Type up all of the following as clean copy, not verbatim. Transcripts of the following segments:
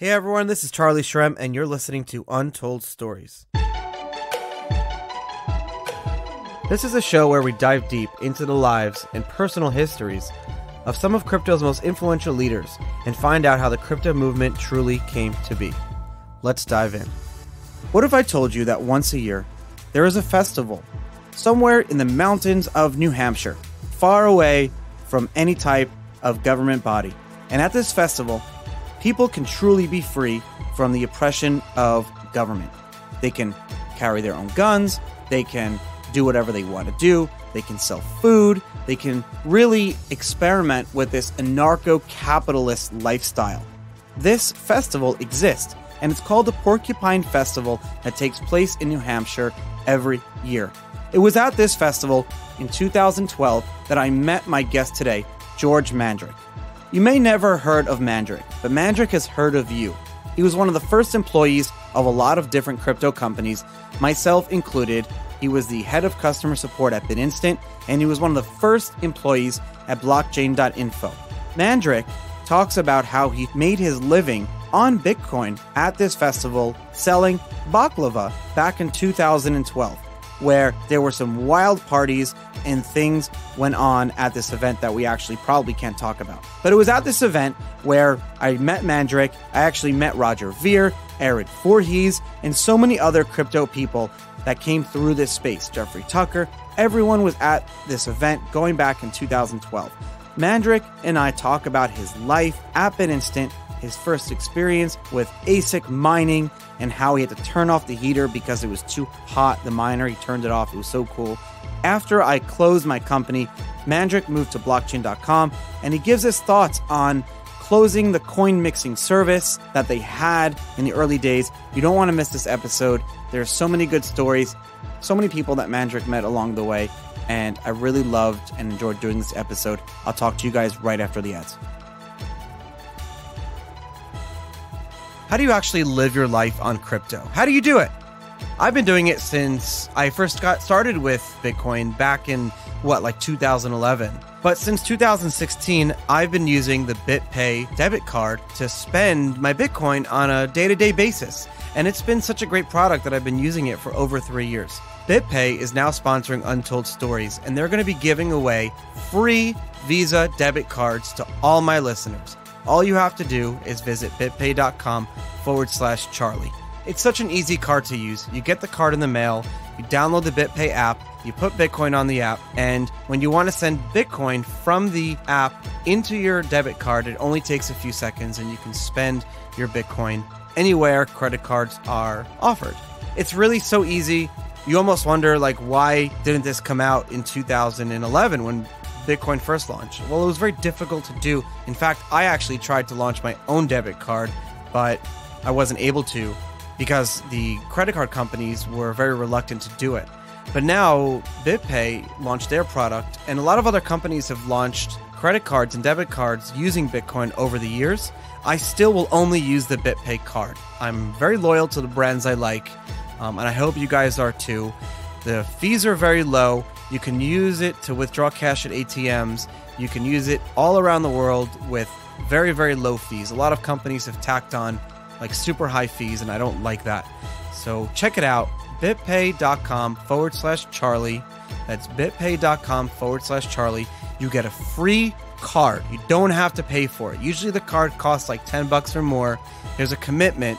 Hey everyone, this is Charlie Shrem, and you're listening to Untold Stories. This is a show where we dive deep into the lives and personal histories of some of crypto's most influential leaders and find out how the crypto movement truly came to be. Let's dive in. What if I told you that once a year, there is a festival somewhere in the mountains of New Hampshire, far away from any type of government body, and at this festival, people can truly be free from the oppression of government. They can carry their own guns. They can do whatever they want to do. They can sell food. They can really experiment with this anarcho-capitalist lifestyle. This festival exists, and it's called the Porcupine Festival that takes place in New Hampshire every year. It was at this festival in 2012 that I met my guest today, George Mandrik. You may never heard of Mandrik, but Mandrik has heard of you. He was one of the first employees of a lot of different crypto companies, myself included. He was the head of customer support at BitInstant, and he was one of the first employees at blockchain.info. Mandrik talks about how he made his living on Bitcoin at this festival selling baklava back in 2012, where there were some wild parties and things went on at this event that we actually probably can't talk about. But it was at this event where I met Mandrik. I actually met Roger Ver, Eric Voorhees, and so many other crypto people that came through this space. Jeffrey Tucker. Everyone was at this event going back in 2012. Mandrik and I talk about his life at BitInstant, his first experience with ASIC mining, and how he had to turn off the heater because it was too hot, the miner. He turned it off. It was so cool. After I closed my company, Mandrik moved to blockchain.com, and he gives his thoughts on closing the coin mixing service that they had in the early days. You don't want to miss this episode. There are so many good stories, so many people that Mandrik met along the way, and I really loved and enjoyed doing this episode. I'll talk to you guys right after the ads. How do you actually live your life on crypto? How do you do it? I've been doing it since I first got started with Bitcoin back in, 2011. But since 2016, I've been using the BitPay debit card to spend my Bitcoin on a day-to-day basis. And it's been such a great product that I've been using it for over 3 years. BitPay is now sponsoring Untold Stories, and they're going to be giving away free Visa debit cards to all my listeners. All you have to do is visit bitpay.com/Charlie. It's such an easy card to use. You get the card in the mail, you download the BitPay app, you put Bitcoin on the app, and when you want to send Bitcoin from the app into your debit card, it only takes a few seconds and you can spend your Bitcoin anywhere credit cards are offered. It's really so easy. You almost wonder, why didn't this come out in 2011 when Bitcoin first launched? Well, it was very difficult to do. In fact, I actually tried to launch my own debit card, but I wasn't able to, because the credit card companies were very reluctant to do it. But now BitPay launched their product, and a lot of other companies have launched credit cards and debit cards using Bitcoin over the years. I still will only use the BitPay card. I'm very loyal to the brands I like, and I hope you guys are too. The fees are very low. You can use it to withdraw cash at ATMs. You can use it all around the world with very, very low fees. A lot of companies have tacked on super high fees, and I don't like that. So check it out, bitpay.com/Charlie. That's bitpay.com/Charlie. You get a free card. You don't have to pay for it. Usually the card costs $10 or more. There's a commitment,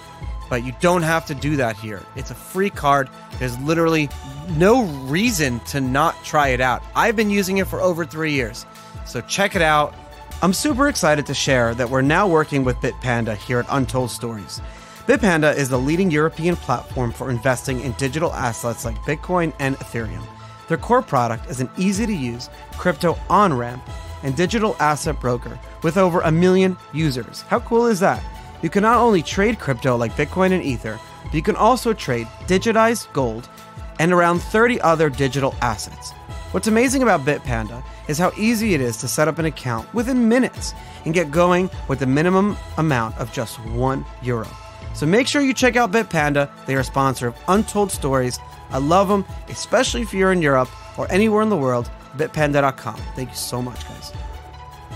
but you don't have to do that here. It's a free card. There's literally no reason to not try it out. I've been using it for over 3 years, so check it out. I'm super excited to share that we're now working with Bitpanda here at Untold Stories. Bitpanda is the leading European platform for investing in digital assets like Bitcoin and Ethereum. Their core product is an easy-to-use crypto on-ramp and digital asset broker with over 1 million users. How cool is that? You can not only trade crypto like Bitcoin and Ether, but you can also trade digitized gold and around 30 other digital assets. What's amazing about Bitpanda is how easy it is to set up an account within minutes and get going with the minimum amount of just €1. So make sure you check out Bitpanda. They are a sponsor of Untold Stories. I love them, especially if you're in Europe or anywhere in the world. Bitpanda.com. Thank you so much, guys.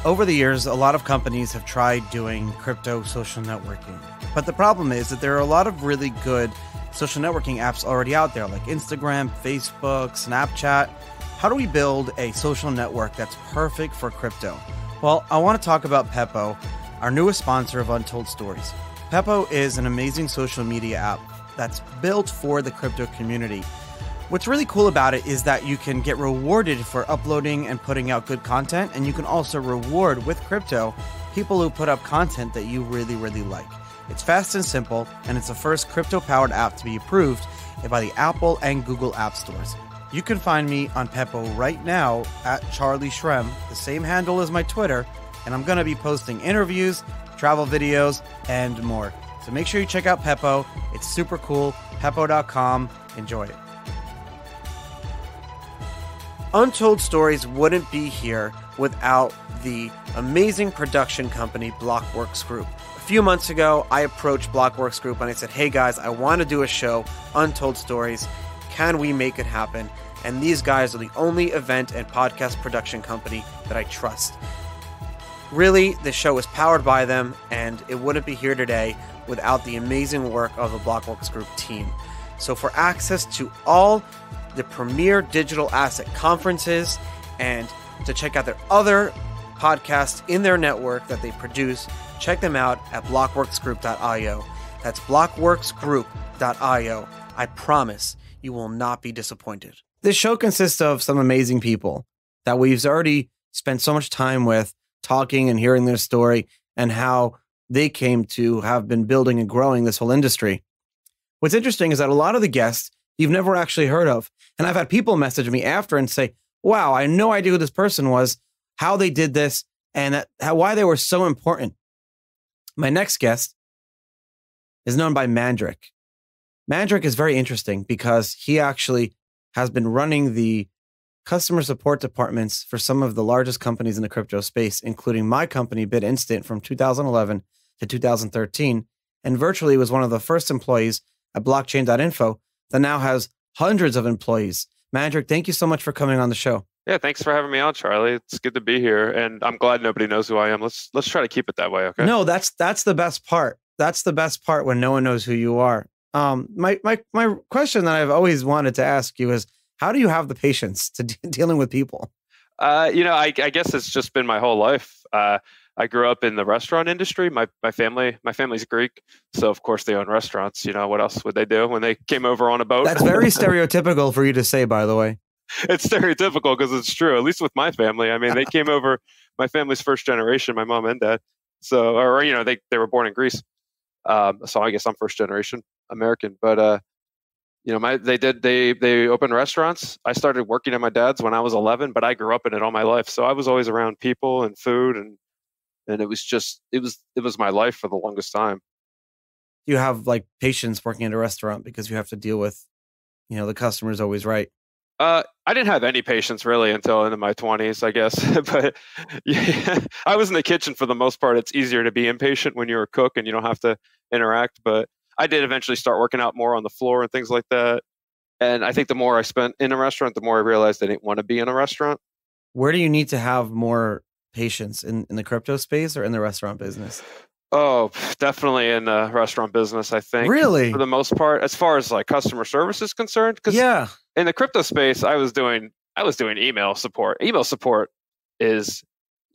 Over the years, a lot of companies have tried doing crypto social networking. But the problem is that there are a lot of really good social networking apps already out there, like Instagram, Facebook, Snapchat. How do we build a social network that's perfect for crypto? Well, I want to talk about Pepo, our newest sponsor of Untold Stories. Pepo is an amazing social media app that's built for the crypto community. What's really cool about it is that you can get rewarded for uploading and putting out good content, and you can also reward with crypto people who put up content that you really, really like. It's fast and simple, and it's the first crypto-powered app to be approved by the Apple and Google App Stores. You can find me on Pepo right now at Charlie Shrem, the same handle as my Twitter, and I'm going to be posting interviews, travel videos, and more. So make sure you check out Pepo. It's super cool. Pepo.com. Enjoy it. Untold Stories wouldn't be here without the amazing production company Blockworks Group. A few months ago, I approached Blockworks Group and I said, hey guys, I want to do a show, Untold Stories. Can we make it happen? And these guys are the only event and podcast production company that I trust. Really, the show is powered by them, and it wouldn't be here today without the amazing work of the Blockworks Group team. So for access to all the premier digital asset conferences and to check out their other podcasts in their network that they produce, check them out at blockworksgroup.io. That's blockworksgroup.io. I promise you will not be disappointed. This show consists of some amazing people that we've already spent so much time with, talking and hearing their story and how they came to have been building and growing this whole industry. What's interesting is that a lot of the guests you've never actually heard of. And I've had people message me after and say, wow, I had no idea who this person was, how they did this, and why they were so important. My next guest is known by Mandrik. Mandrik is very interesting because he actually has been running the customer support departments for some of the largest companies in the crypto space, including my company, BitInstant, from 2011 to 2013, and virtually was one of the first employees at blockchain.info that now has hundreds of employees. Mandrik, thank you so much for coming on the show. Yeah, thanks for having me on, Charlie. It's good to be here, and I'm glad nobody knows who I am. Let's try to keep it that way, okay? No, that's the best part. That's the best part, when no one knows who you are. My question that I've always wanted to ask you is, how do you have the patience to dealing with people? I guess it's just been my whole life. I grew up in the restaurant industry. My family's Greek, so of course they own restaurants. You know, what else would they do when they came over on a boat? That's very stereotypical for you to say, by the way. It's stereotypical because it's true. At least with my family, I mean, they came over. My family's first generation, my mom and dad. So, or you know, they were born in Greece. So I guess I'm first generation American, but. You know, they opened restaurants. I started working at my dad's when I was 11, but I grew up in it all my life. So I was always around people and food, and it was just it was my life for the longest time. You have like patience working at a restaurant because you have to deal with, you know, the customer's always right. I didn't have any patience really until into my 20s, I guess. But yeah, I was in the kitchen for the most part. It's easier to be impatient when you're a cook and you don't have to interact, but I did eventually start working out more on the floor and things like that. And I think the more I spent in a restaurant, the more I realized I didn't want to be in a restaurant. Where do you need to have more patience in the crypto space or in the restaurant business? Oh, definitely in the restaurant business, I think. Really? For the most part, as far as like customer service is concerned. Because yeah, in the crypto space, I was doing email support. Email support is,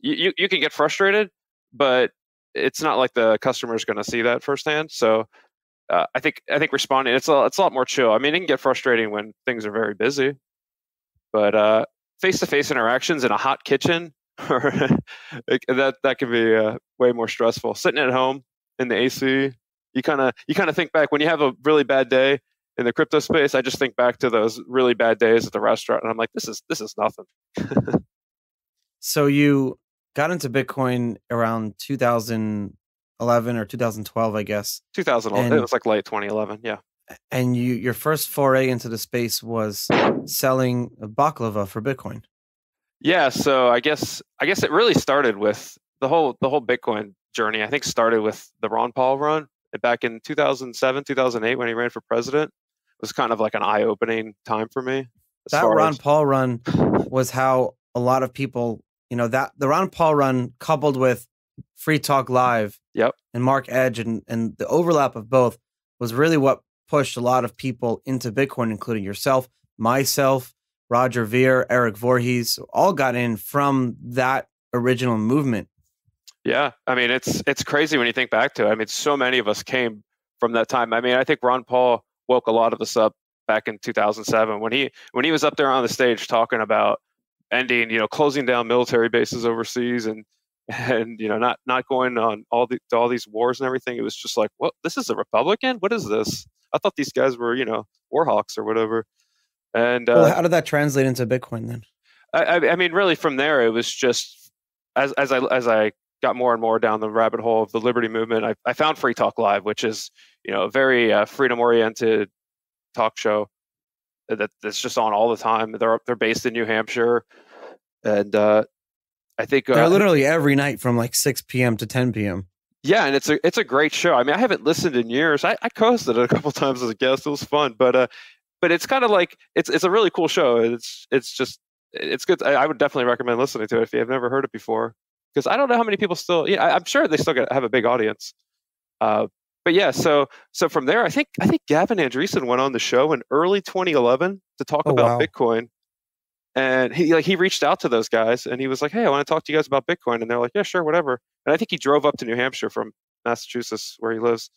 you can get frustrated, but it's not like the customer is going to see that firsthand. So I think responding, it's a lot more chill. I mean, it can get frustrating when things are very busy, but face-to-face interactions in a hot kitchen, that can be way more stressful. Sitting at home in the AC, you kind of think back when you have a really bad day in the crypto space. I just think back to those really bad days at the restaurant, and I'm like, this is nothing. So you got into Bitcoin around 2011 or 2012, I guess. 2011. It was like late 2011. Yeah. And your first foray into the space was selling baklava for Bitcoin. Yeah. So I guess it really started with the whole Bitcoin journey. I think started with the Ron Paul run back in 2007, 2008 when he ran for president. It was kind of like an eye-opening time for me. That Ron Paul run was how a lot of people you know, that the Ron Paul run coupled with Free Talk Live, yep, and Mark Edge and the overlap of both was really what pushed a lot of people into Bitcoin, including yourself, myself, Roger Ver, Eric Voorhees, all got in from that original movement. Yeah, I mean, it's crazy when you think back to it. I mean, so many of us came from that time. I mean, I think Ron Paul woke a lot of us up back in 2007 when he was up there on the stage talking about ending, you know, closing down military bases overseas and you know, not going on all these wars and everything. It was just like, well, this is a Republican? What is this? I thought these guys were, you know, war hawks or whatever. And well, how did that translate into Bitcoin then? I mean, really, from there, it was just as I got more and more down the rabbit hole of the liberty movement, I found Free Talk Live, which is, you know, a very freedom-oriented talk show that's just on all the time. They're based in New Hampshire, and I think they're literally every night from like 6 p.m. to 10 p.m. Yeah, and it's a great show. I mean, I haven't listened in years. I co-hosted it a couple times as a guest. It was fun, but it's kind of like it's a really cool show. It's good. I would definitely recommend listening to it if you have never heard it before, because I don't know how many people still. Yeah, I'm sure they still have a big audience. But yeah, so from there, I think Gavin Andreessen went on the show in early 2011 to talk about Bitcoin, and he reached out to those guys and he was like, "Hey, I want to talk to you guys about Bitcoin," and they're like, "Yeah, sure, whatever." And I think he drove up to New Hampshire from Massachusetts where he lives,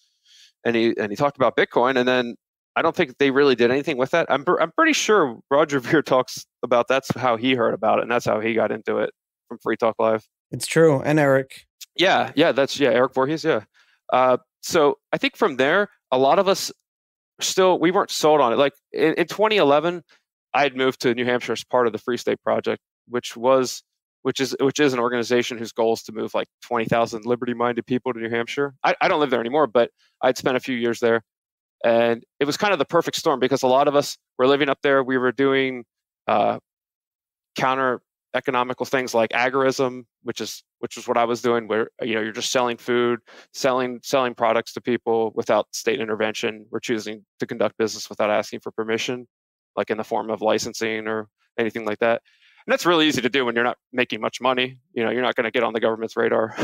and he talked about Bitcoin, and then I don't think they really did anything with that. I'm pretty sure Roger Ver talks about that's how he heard about it, and that's how he got into it from Free Talk Live. It's true. And Eric. Yeah, that's Eric Voorhees, yeah. So I think from there, a lot of us still, we weren't sold on it. Like in 2011, I had moved to New Hampshire as part of the Free State Project, which is an organization whose goal is to move like 20,000 liberty-minded people to New Hampshire. I don't live there anymore, but I'd spent a few years there. And it was kind of the perfect storm because a lot of us were living up there. We were doing counter-economical things like agorism, which is what I was doing, where, you know, you're just selling food, selling products to people without state intervention. We're choosing to conduct business without asking for permission, like in the form of licensing or anything like that. And that's really easy to do when you're not making much money. You know, you're not going to get on the government's radar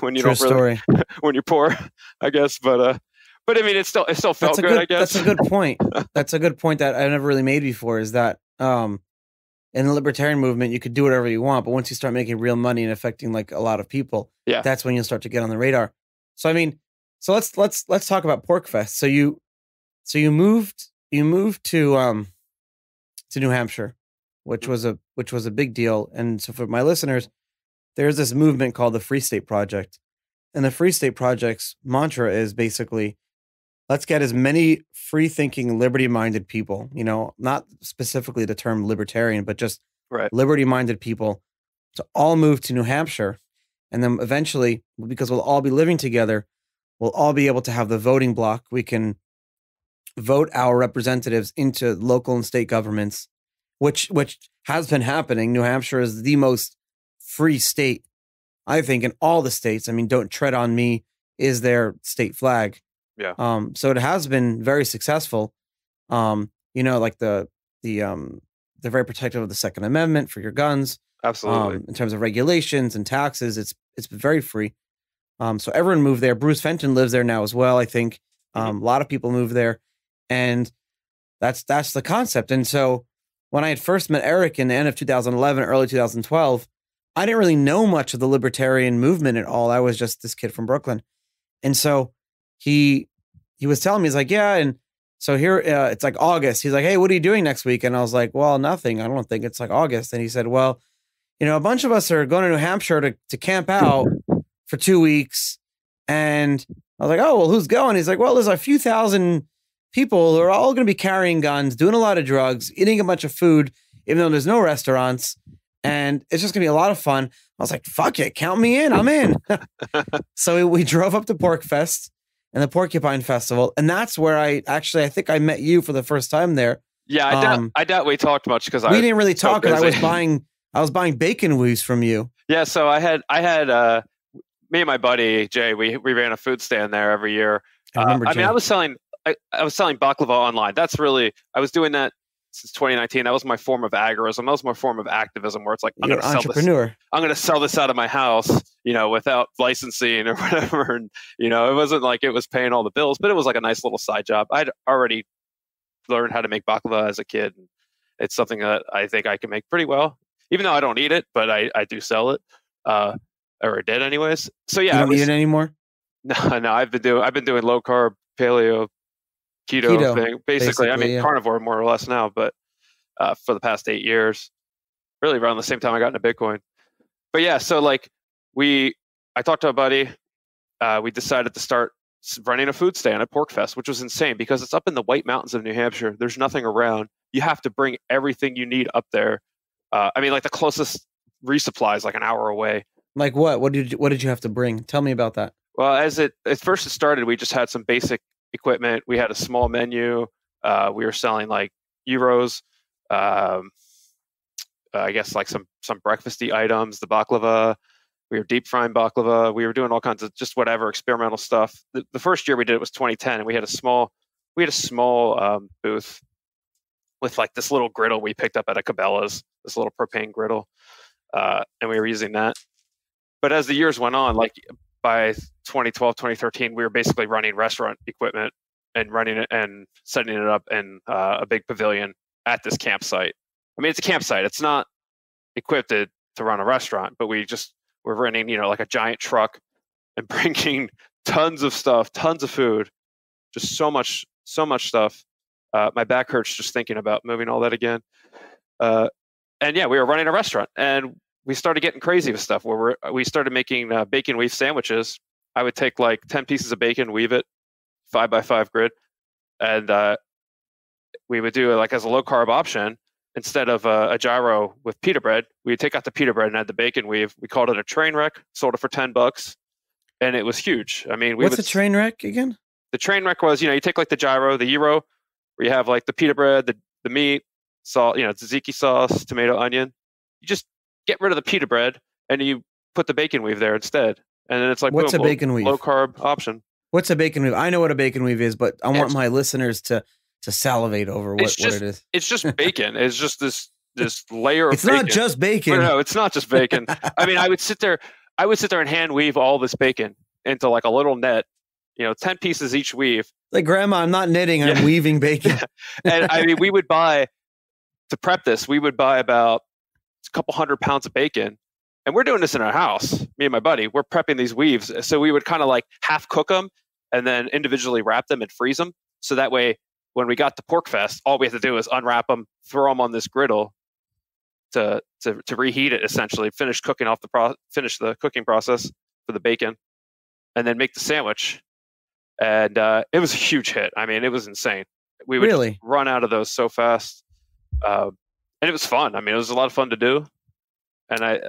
when you when you're poor, I guess. But I mean, it still felt good, I guess. That's a good point. That's a good point that I never really made before, is that in the libertarian movement, you could do whatever you want. But once you start making real money and affecting like a lot of people, yeah, that's when you'll start to get on the radar. So, I mean, so let's talk about Porcfest. So you moved to New Hampshire, which was a big deal. And so for my listeners, there's this movement called the Free State Project. And the Free State Project's mantra is basically, let's get as many free-thinking, liberty-minded people, you know, not specifically the term libertarian, but just liberty-minded people to all move to New Hampshire. And then eventually, because we'll all be living together, we'll all be able to have the voting block. We can vote our representatives into local and state governments, which has been happening. New Hampshire is the most free state, I think, in all the states. I mean, "Don't Tread on Me" is their state flag. Yeah. So it has been very successful. You know, like they're very protective of the Second Amendment for your guns. Absolutely. In terms of regulations and taxes, it's very free. So everyone moved there. Bruce Fenton lives there now as well, I think. A lot of people moved there, and that's the concept. And so when I had first met Eric in the end of 2011, early 2012. I didn't really know much of the libertarian movement at all. I was just this kid from Brooklyn. And so he was telling me, he's like, yeah. And so here, it's like August. He's like, "Hey, what are you doing next week?" And I was like, "Well, nothing. I don't think it's like August." And he said, "Well, you know, a bunch of us are going to New Hampshire to camp out for 2 weeks. And I was like, "Oh, well, who's going?" He's like, "Well, there's a few thousand people who are all going to be carrying guns, doing a lot of drugs, eating a bunch of food, even though there's no restaurants. And it's just going to be a lot of fun." I was like, "Fuck it. Count me in. I'm in." So we drove up to Porcfest and the Porcupine Festival. And that's where I think I met you for the first time there. Yeah, I doubt we talked much because we didn't really talk because I was buying bacon weaves from you. Yeah, so I had me and my buddy Jay, we ran a food stand there every year. I mean, I was selling baklava online. I was doing that since 2019. That was my form of agorism. That was my form of activism, where it's like, you're an entrepreneur. I'm going to sell this out of my house, you know, without licensing or whatever. And, you know, it wasn't like it was paying all the bills, but it was like a nice little side job. I'd already learned how to make baklava as a kid. And it's something that I think I can make pretty well, even though I don't eat it, but I do sell it. Or I did anyways. So yeah, you don't eat it anymore? No. I've been doing low carb, paleo, keto thing. Basically I mean, yeah, carnivore more or less now, but for the past 8 years, really around the same time I got into Bitcoin. But yeah, so like I talked to a buddy. We decided to start running a food stand at Porcfest, which was insane because it's up in the White Mountains of New Hampshire. There's nothing around. You have to bring everything you need up there. I mean, like the closest resupply is like an hour away. Like what? What did you have to bring? Tell me about that. Well, as it started, we just had some basic equipment. We had a small menu. We were selling like euros, I guess like some breakfasty items, the baklava. We were deep frying baklava. We were doing all kinds of just whatever experimental stuff. The first year we did it was 2010, and we had a small booth with like this little griddle we picked up at a Cabela's, this little propane griddle, and we were using that. But as the years went on, like by 2012, 2013, we were basically running restaurant equipment and running it and setting it up in a big pavilion at this campsite. I mean, it's a campsite. It's not equipped to run a restaurant, but we're renting, you know, like a giant truck and bringing tons of stuff, tons of food, just so much stuff. My back hurts just thinking about moving all that again. And yeah, we were running a restaurant, and we started getting crazy with stuff where we started making bacon weave sandwiches. I would take like 10 pieces of bacon, weave it 5x5 grid. And we would do it like as a low carb option. Instead of a gyro with pita bread, we would take out the pita bread and add the bacon weave. We called it a train wreck, sold it for $10. And it was huge. I mean, what's a train wreck again? The train wreck was, you know, you take like the gyro, the gyro, where you have like the pita bread, the meat, salt, you know, tzatziki sauce, tomato, onion. You just get rid of the pita bread and you put the bacon weave there instead. And then it's like, what's a bacon weave? Low carb option. What's a bacon weave? I know what a bacon weave is, but I want my listeners to salivate over what it is. It's just bacon. It's just this layer of bacon. It's not just bacon. No, it's not just bacon. I mean, I would sit there and hand weave all this bacon into like a little net, you know, 10 pieces each weave. Like, grandma, I'm not knitting, I'm weaving bacon. And I mean, to prep this, we would buy about a couple 100 pounds of bacon, and we're doing this in our house. Me and my buddy, we're prepping these weaves, so we would kind of like half cook them and then individually wrap them and freeze them. So that way, when we got to Porcfest, all we had to do is unwrap them, throw them on this griddle to reheat it. Essentially, finish the cooking process for the bacon, and then make the sandwich. And it was a huge hit. I mean, it was insane. We would really run out of those so fast. And it was fun. I mean, it was a lot of fun to do, and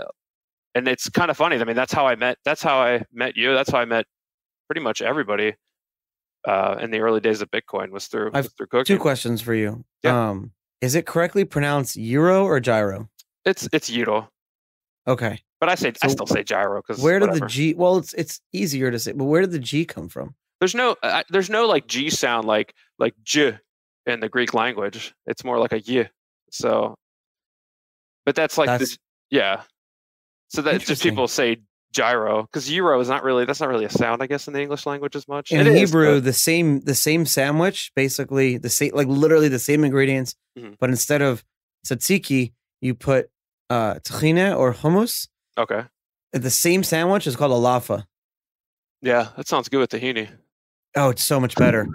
it's kind of funny. I mean, that's how I met you. That's how I met pretty much everybody in the early days of Bitcoin was through cooking. 2 questions for you. Yeah. Is it correctly pronounced euro or gyro? It's euro. Okay, but I still say gyro because where did the G? Well, it's easier to say, but where did the G come from? There's no like G sound like J in the Greek language. It's more like a Y. So. But that's like this, yeah. So that's just people say gyro because euro is not really a sound, I guess, in the English language as much. In Hebrew, the same sandwich, basically the same, like literally the same ingredients, mm-hmm. but instead of tzatziki, you put tahina or hummus. Okay. The same sandwich is called a laffa. Yeah, that sounds good with tahini. Oh, it's so much better.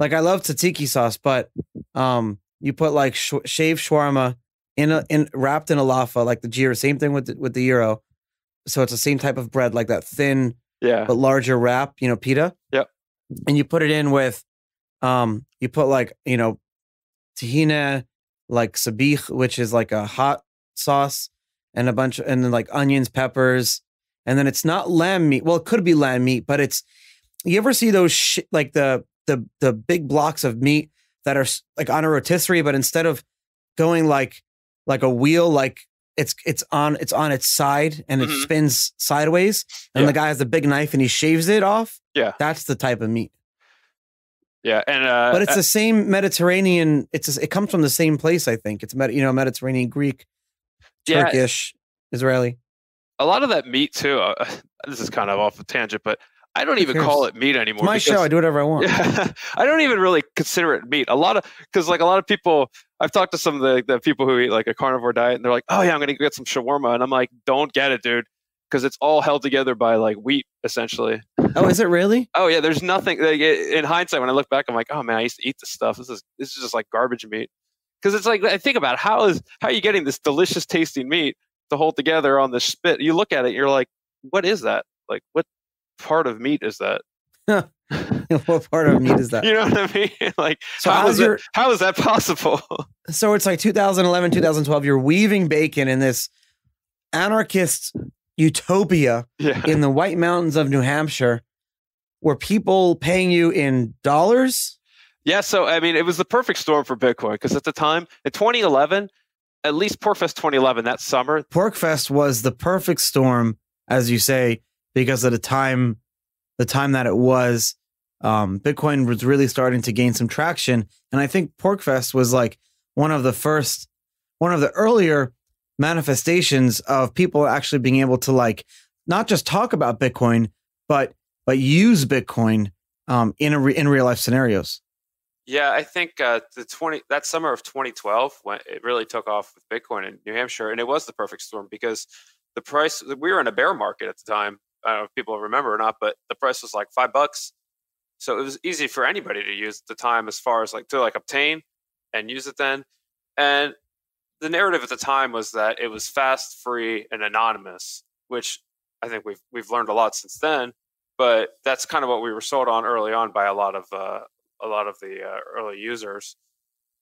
Like I love tzatziki sauce, but you put like shaved shawarma. Wrapped in a laffa, like the gyro, same thing with the euro. So it's the same type of bread, like that thin, but larger wrap, you know, pita. Yep. And you put it in with, you put like, you know, tahina, like sabich, which is like a hot sauce, and and then like onions, peppers, and then it's not lamb meat. Well, it could be lamb meat, but it's. You ever see those like the big blocks of meat that are like on a rotisserie, but instead of going like a wheel, like it's on its side and mm-hmm. it spins sideways, and the guy has the big knife and he shaves it off. Yeah, that's the type of meat. Yeah, and but it's the same Mediterranean. It comes from the same place, I think. It's Mediterranean, Greek, Turkish, Israeli. A lot of that meat too. This is kind of off a tangent, but I don't even call it meat anymore. It's my show. I do whatever I want. Yeah, I don't even really consider it meat. A lot of people. I've talked to some of the people who eat like a carnivore diet, and they're like, "Oh yeah, I'm going to get some shawarma," and I'm like, "Don't get it, dude." Because it's all held together by like wheat, essentially. Oh, is it really? Oh, yeah. There's nothing. Like, in hindsight, when I look back, I'm like, oh man, I used to eat this stuff. This is just like garbage meat. Because it's like, I think about it, how are you getting this delicious tasting meat to hold together on this spit? You look at it, you're like, what is that? Like, what part of meat is that? What part of meat is that? You know what I mean? Like, so how is that possible? So it's like 2011, 2012. You're weaving bacon in this anarchist utopia in the White Mountains of New Hampshire. Were people paying you in dollars? Yeah, so I mean, it was the perfect storm for Bitcoin, because at the time, in 2011, at least Porcfest 2011, that summer. Porcfest was the perfect storm, as you say, because at the time that it was, Bitcoin was really starting to gain some traction. And I think Porcfest was like one of the earlier manifestations of people actually being able to like not just talk about Bitcoin, but use Bitcoin in real life scenarios. Yeah, I think that summer of 2012 when it really took off with Bitcoin in New Hampshire, and it was the perfect storm because the price, we were in a bear market at the time. I don't know if people remember or not, but the price was like $5, so it was easy for anybody to use at the time as far as like to like obtain and use it then. And the narrative at the time was that it was fast, free, and anonymous, which I think we've learned a lot since then. But that's kind of what we were sold on early on by a lot of the early users,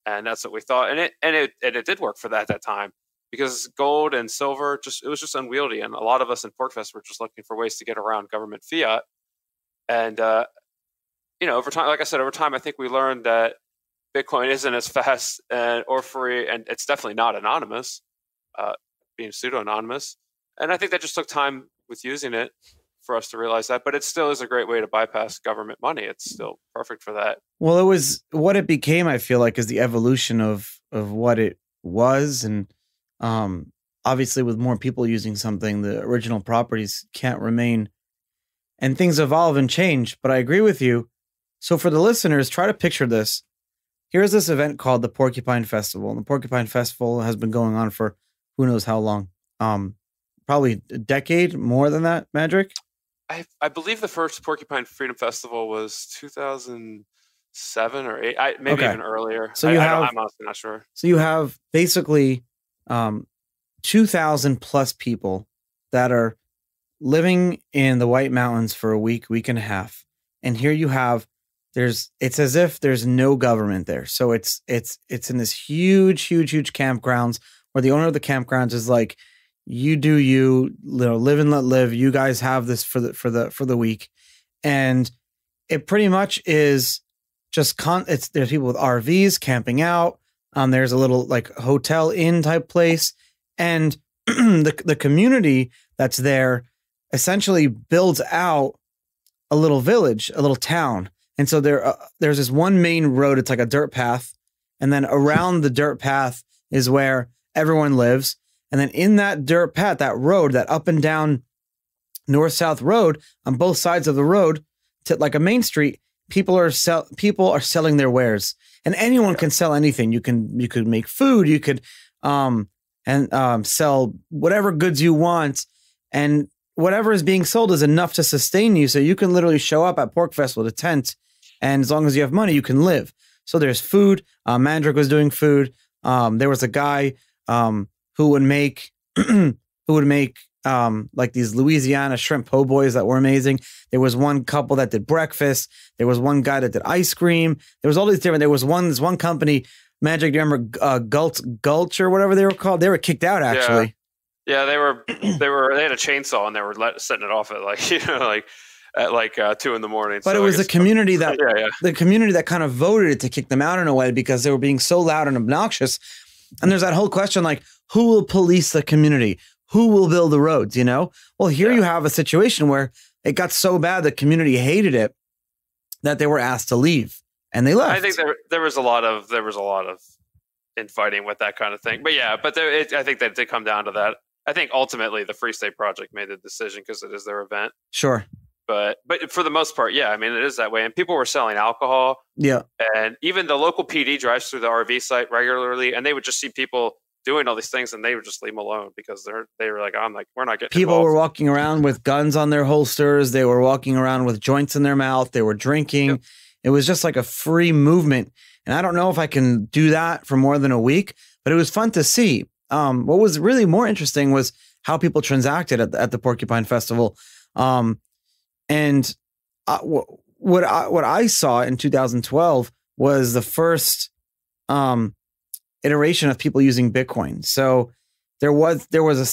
and that's what we thought. And it did work for that at that time, because gold and silver it was just unwieldy, and a lot of us in Porcfest were just looking for ways to get around government fiat. And over time, like I said, I think we learned that Bitcoin isn't as fast or free, and it's definitely not anonymous, being pseudo-anonymous. And I think that just took time with using it for us to realize that, but it still is a great way to bypass government money. It's still perfect for that. Well, it was what it became, I feel like, is the evolution of what it was. And obviously with more people using something, the original properties can't remain, and things evolve and change. But I agree with you. So for the listeners, try to picture this. Here's this event called the Porcupine Festival. And the Porcupine Festival has been going on for who knows how long. Probably a decade, more than that, Mandrik? I believe the first Porcupine Freedom Festival was 2007 or 8, even earlier. So I'm honestly not sure. So you have basically 2,000 plus people that are living in the White Mountains for a week, week and a half. And here you have it's as if there's no government there. So it's in this huge campgrounds where the owner of the campgrounds is like, you do you live and let live. You guys have this for the week. And it pretty much is just there's people with RVs camping out. There's a little like hotel inn type place, and the community that's there essentially builds out a little village, a little town. And so there's this one main road. It's like a dirt path. And then around the dirt path is where everyone lives. And then in that dirt path, that road, that up and down north-south road, on both sides of the road, to like a main street, people are selling their wares. And anyone can sell anything. You could make food. You could sell whatever goods you want. And whatever is being sold is enough to sustain you. So you can literally show up at Porcfest with a tent, and as long as you have money, you can live. So there's food. Mandrik was doing food. There was a guy who would make like these Louisiana shrimp po' boys that were amazing. There was one couple that did breakfast. There was one guy that did ice cream. There was all these different. There was one company, Mandrik. Do you remember Gulch or whatever they were called? They were kicked out actually. Yeah. Yeah, they had a chainsaw and they were setting it off at like 2 a.m. But so it was the community that kind of voted to kick them out in a way, because they were being so loud and obnoxious. And there's that whole question, like, who will police the community? Who will build the roads? You know? Well, here you have a situation where it got so bad the community hated it that they were asked to leave. and they left. I think there was a lot of infighting with that kind of thing, but yeah, but I think that did come down to that. I think ultimately the Free State Project made the decision because it is their event. Sure. But for the most part, yeah, I mean, it is that way. And people were selling alcohol. Yeah. And even the local PD drives through the RV site regularly, and they would just see people doing all these things, and they would just leave them alone because they were like, we're not getting involved. People were walking around with guns on their holsters. They were walking around with joints in their mouth. They were drinking. Yep. It was just like a free movement. And I don't know if I can do that for more than a week, but it was fun to see. What was really more interesting was how people transacted at the Porcupine Festival. And what I saw in 2012 was the first iteration of people using Bitcoin. So there was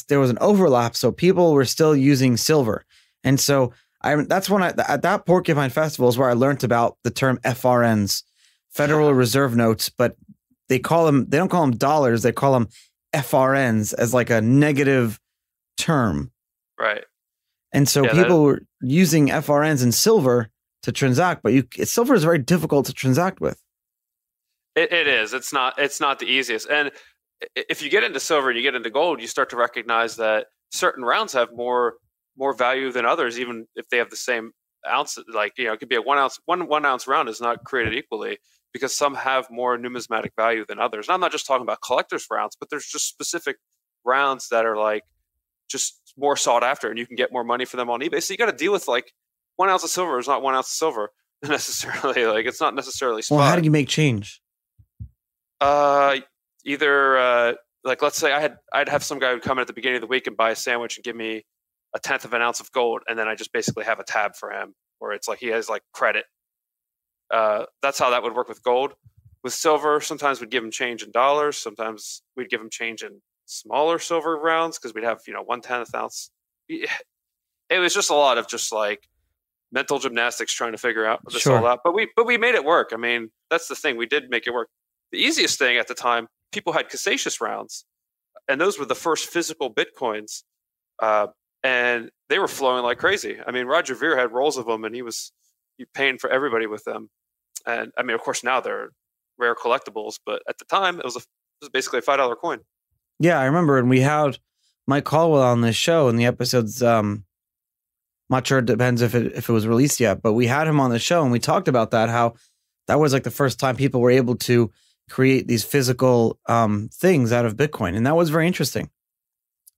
an overlap. So people were still using silver, and so at that Porcupine Festival is where I learned about the term FRNs, Federal Reserve Notes. But they don't call them dollars. They call them FRNs as like a negative term, right? And so people were using FRNs and silver to transact, but silver is very difficult to transact with. It is. It's not the easiest. And if you get into silver and you get into gold, you start to recognize that certain rounds have more value than others, even if they have the same ounce. Like, you know, it could be one ounce round is not created equally because some have more numismatic value than others. And I'm not just talking about collector's rounds, but there's just specific rounds that are like just more sought after, and you can get more money for them on eBay. So you got to deal with, like, 1 ounce of silver is not 1 ounce of silver necessarily. Like, it's not necessarily spot. Well, how do you make change? Either let's say I'd have some guy who'd come in at the beginning of the week and buy a sandwich and give me 1/10 of an ounce of gold, and then I just basically have a tab for him, or it's like he has like credit. That's how that would work with gold. With silver, sometimes we'd give him change in dollars, sometimes we'd give him change in smaller silver rounds because we'd have 1/10 ounce. It was just a lot of just like mental gymnastics trying to figure out this all out. But we made it work. I mean, that's the thing. We did make it work. The easiest thing at the time, people had Casascius rounds, and those were the first physical bitcoins, and they were flowing like crazy. I mean, Roger Ver had rolls of them, and he was paying for everybody with them. And I mean, of course, now they're rare collectibles, but at the time, it was basically a $5 coin. Yeah, I remember, and we had Mike Caldwell on this show, and the episode's not sure, it depends if it was released yet, but we had him on the show, and we talked about that, how that was like the first time people were able to create these physical things out of Bitcoin, and that was very interesting.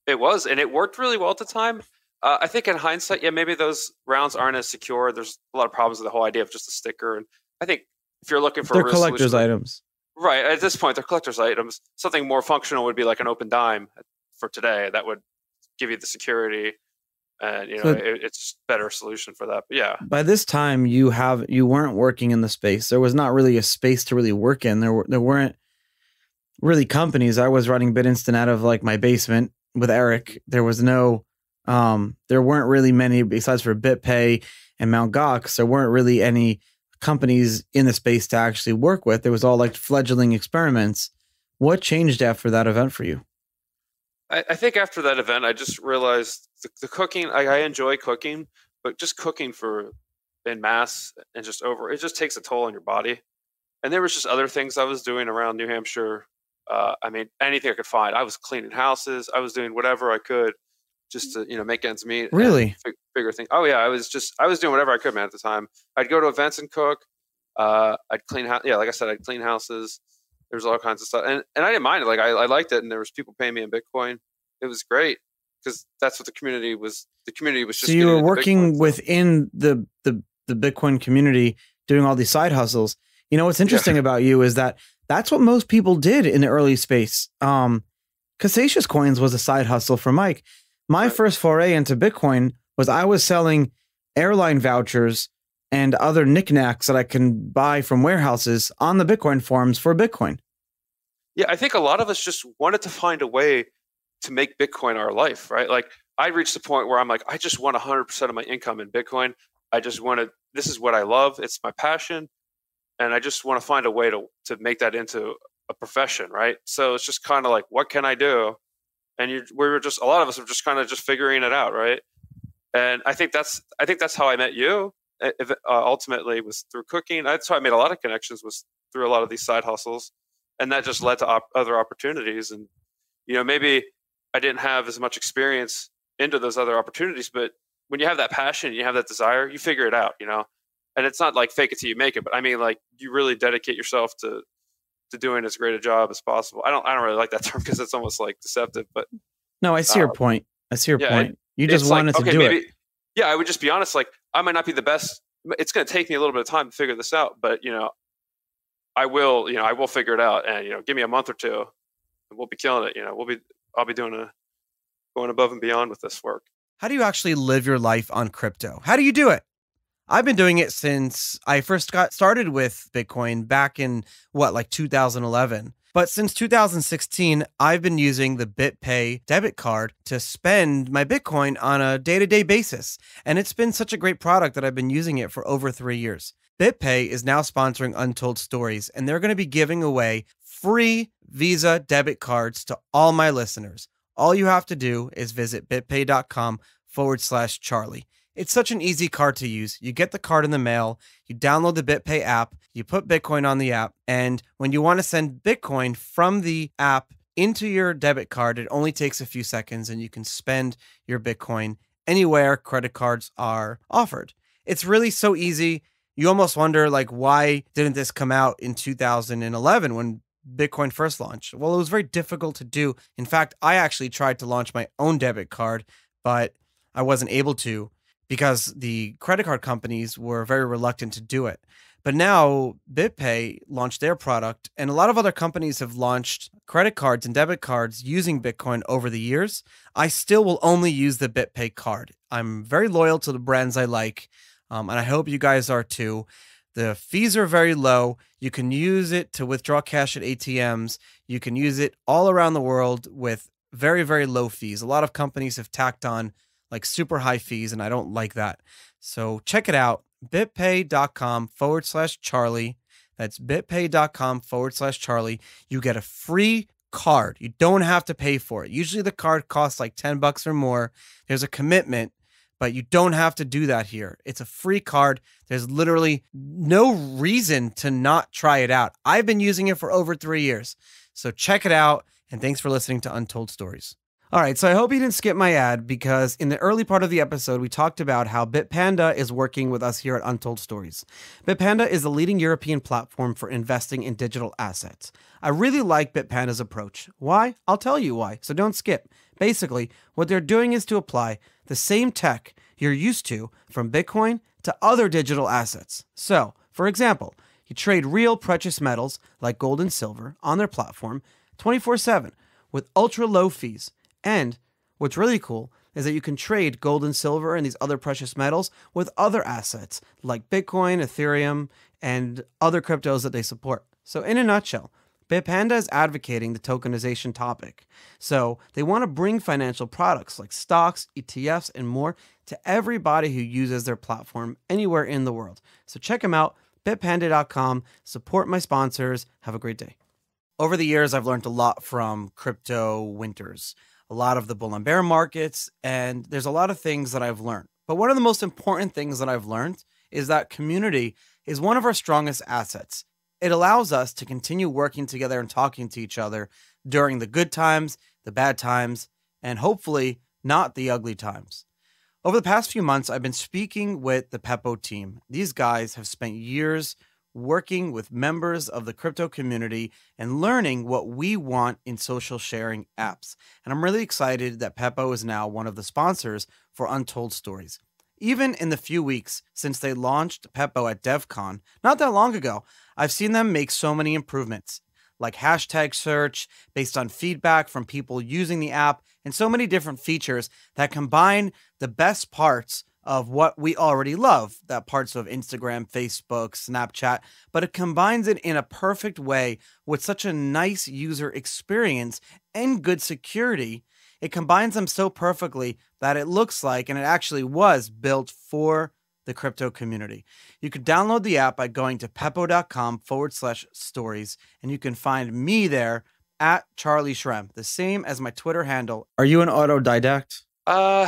It was, and it worked really well at the time. I think in hindsight, yeah, maybe those rounds aren't as secure. There's a lot of problems with the whole idea of just a sticker, and I think if you're looking for they're collector's items. Right. At this point, they're collector's items. Something more functional would be like an open dime for today. That would give you the security. And, you know, so it's a better solution for that. But yeah. By this time, you weren't working in the space. There was not really a space to really work in. There weren't really companies. I was running BitInstant out of like my basement with Eric. There was no, there weren't really many, besides for BitPay and Mt. Gox, there weren't really any companies in the space to actually work with. It was all like fledgling experiments. What changed after that event for you? I think after that event, I just realized the cooking, I enjoy cooking, but just cooking in mass and just it just takes a toll on your body. And there was just other things I was doing around New Hampshire. I mean, anything I could find. I was cleaning houses. I was doing whatever I could just to, make ends meet. Really? Bigger thing. Oh yeah. I was doing whatever I could, man, at the time. I'd go to events and cook. I'd clean house. Yeah. Like I said, I'd clean houses. There was all kinds of stuff. And I didn't mind it. Like I liked it. And there was people paying me in Bitcoin. It was great because that's what the community was. The community was just, so you were working within the Bitcoin community, doing all these side hustles. You know, what's interesting about you is that's what most people did in the early space. Casascius coins was a side hustle for Mike. My first foray into Bitcoin was I was selling airline vouchers and other knickknacks that I can buy from warehouses on the Bitcoin forums for Bitcoin. Yeah, I think a lot of us just wanted to find a way to make Bitcoin our life, right? Like I reached the point where I'm like, I just want 100% of my income in Bitcoin. I just want to, this is what I love. It's my passion. And I just want to find a way to make that into a profession, right? So it's just kind of like, what can I do? And a lot of us were just kind of figuring it out, right? And I think that's how I met you. ultimately was through cooking. That's how I made a lot of connections, was through a lot of these side hustles. And that just led to other opportunities. And, you know, maybe I didn't have as much experience into those other opportunities, but when you have that passion, you have that desire, you figure it out, you know? And it's not like fake it till you make it, but I mean, like, you really dedicate yourself to doing as great a job as possible. I don't really like that term because it's almost like deceptive, but. No, I see your point. I see your point. You just wanted to do it. Yeah. I would just be honest. Like, I might not be the best. It's going to take me a little bit of time to figure this out, but you know, I will figure it out, and, you know, give me a month or two and we'll be killing it. You know, I'll be going above and beyond with this work. How do you actually live your life on crypto? How do you do it? I've been doing it since I first got started with Bitcoin back in what, like 2011. But since 2016, I've been using the BitPay debit card to spend my Bitcoin on a day-to-day basis. And it's been such a great product that I've been using it for over 3 years. BitPay is now sponsoring Untold Stories, and they're going to be giving away free Visa debit cards to all my listeners. All you have to do is visit bitpay.com/Charlie. It's such an easy card to use. You get the card in the mail, you download the BitPay app, you put Bitcoin on the app, and when you want to send Bitcoin from the app into your debit card, it only takes a few seconds and you can spend your Bitcoin anywhere credit cards are offered. It's really so easy. You almost wonder, like, why didn't this come out in 2011 when Bitcoin first launched? Well, it was very difficult to do. In fact, I actually tried to launch my own debit card, but I wasn't able to because the credit card companies were very reluctant to do it. But now BitPay launched their product, and a lot of other companies have launched credit cards and debit cards using Bitcoin over the years. I still will only use the BitPay card. I'm very loyal to the brands I like, and I hope you guys are too. The fees are very low. You can use it to withdraw cash at ATMs. You can use it all around the world with very, very low fees. A lot of companies have tacked on like super high fees, and I don't like that. So check it out, bitpay.com/Charlie. That's bitpay.com/Charlie. You get a free card. You don't have to pay for it. Usually the card costs like $10 or more. There's a commitment, but you don't have to do that here. It's a free card. There's literally no reason to not try it out. I've been using it for over 3 years. So check it out. And thanks for listening to Untold Stories. All right, so I hope you didn't skip my ad, because in the early part of the episode, we talked about how Bitpanda is working with us here at Untold Stories. Bitpanda is the leading European platform for investing in digital assets. I really like Bitpanda's approach. Why? I'll tell you why, so don't skip. Basically, what they're doing is to apply the same tech you're used to from Bitcoin to other digital assets. So, for example, you trade real precious metals like gold and silver on their platform 24/7 with ultra-low fees. And what's really cool is that you can trade gold and silver and these other precious metals with other assets like Bitcoin, Ethereum, and other cryptos that they support. So in a nutshell, Bitpanda is advocating the tokenization topic. So they want to bring financial products like stocks, ETFs, and more to everybody who uses their platform anywhere in the world. So check them out, bitpanda.com. Support my sponsors. Have a great day. Over the years, I've learned a lot from crypto winters, a lot of the bull and bear markets, and there's a lot of things that I've learned. But one of the most important things that I've learned is that community is one of our strongest assets. It allows us to continue working together and talking to each other during the good times, the bad times, and hopefully not the ugly times. Over the past few months, I've been speaking with the Pepo team. These guys have spent years working with members of the crypto community and learning what we want in social sharing apps. And I'm really excited that Pepo is now one of the sponsors for Untold Stories. Even in the few weeks since they launched Pepo at DEF CON, not that long ago, I've seen them make so many improvements, like hashtag search based on feedback from people using the app, and so many different features that combine the best parts of what we already love, that parts of Instagram, Facebook, Snapchat, but it combines it in a perfect way with such a nice user experience and good security. It combines them so perfectly that it looks like, and it actually was built for the crypto community. You can download the app by going to pepo.com/stories, and you can find me there at Charlie Shrem, the same as my Twitter handle. Are you an autodidact? I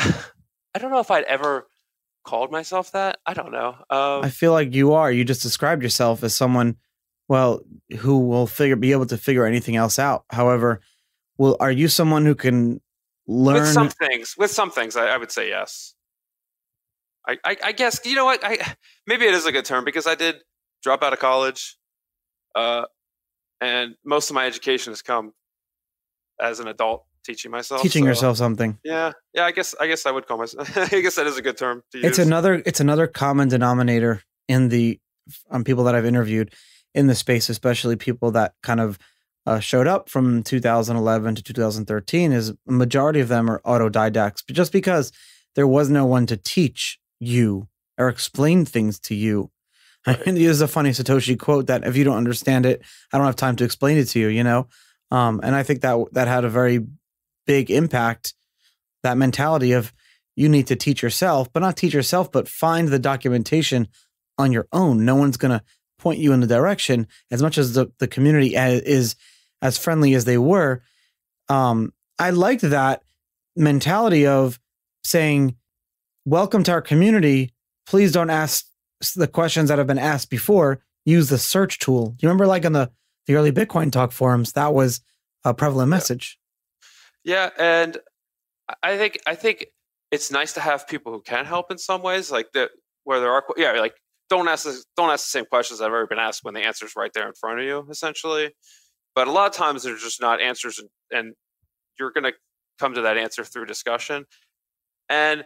don't know if I'd ever called myself that. I don't know. I feel like you are. You just described yourself as someone, well, who will be able to figure anything else out. However, are you someone who can learn? With some things. With some things, I would say yes. I guess, you know what? Maybe it is a good term, because I did drop out of college, and most of my education has come as an adult teaching myself. Teaching yourself something. Yeah, yeah. I guess I would call myself. I guess that is a good term to use. It's another common denominator in the people that I've interviewed in the space, especially people that kind of showed up from 2011 to 2013. Is a majority of them are autodidacts, but just because there was no one to teach you or explain things to you. Right. And there's a funny Satoshi quote that if you don't understand it, I don't have time to explain it to you, you know? And I think that had a very big impact, that mentality of you need to teach yourself, but not teach yourself, but find the documentation on your own. No one's going to point you in the direction. As much as the community is as friendly as they were, I liked that mentality of saying, welcome to our community. Please don't ask the questions that have been asked before. Use the search tool. You remember, like on the early Bitcoin Talk forums, that was a prevalent message. Yeah, and I think it's nice to have people who can help in some ways, like where there are, yeah, like don't ask the same questions that have ever been asked when the answer's right there in front of you, essentially. But a lot of times they're just not answers, and you're gonna come to that answer through discussion. And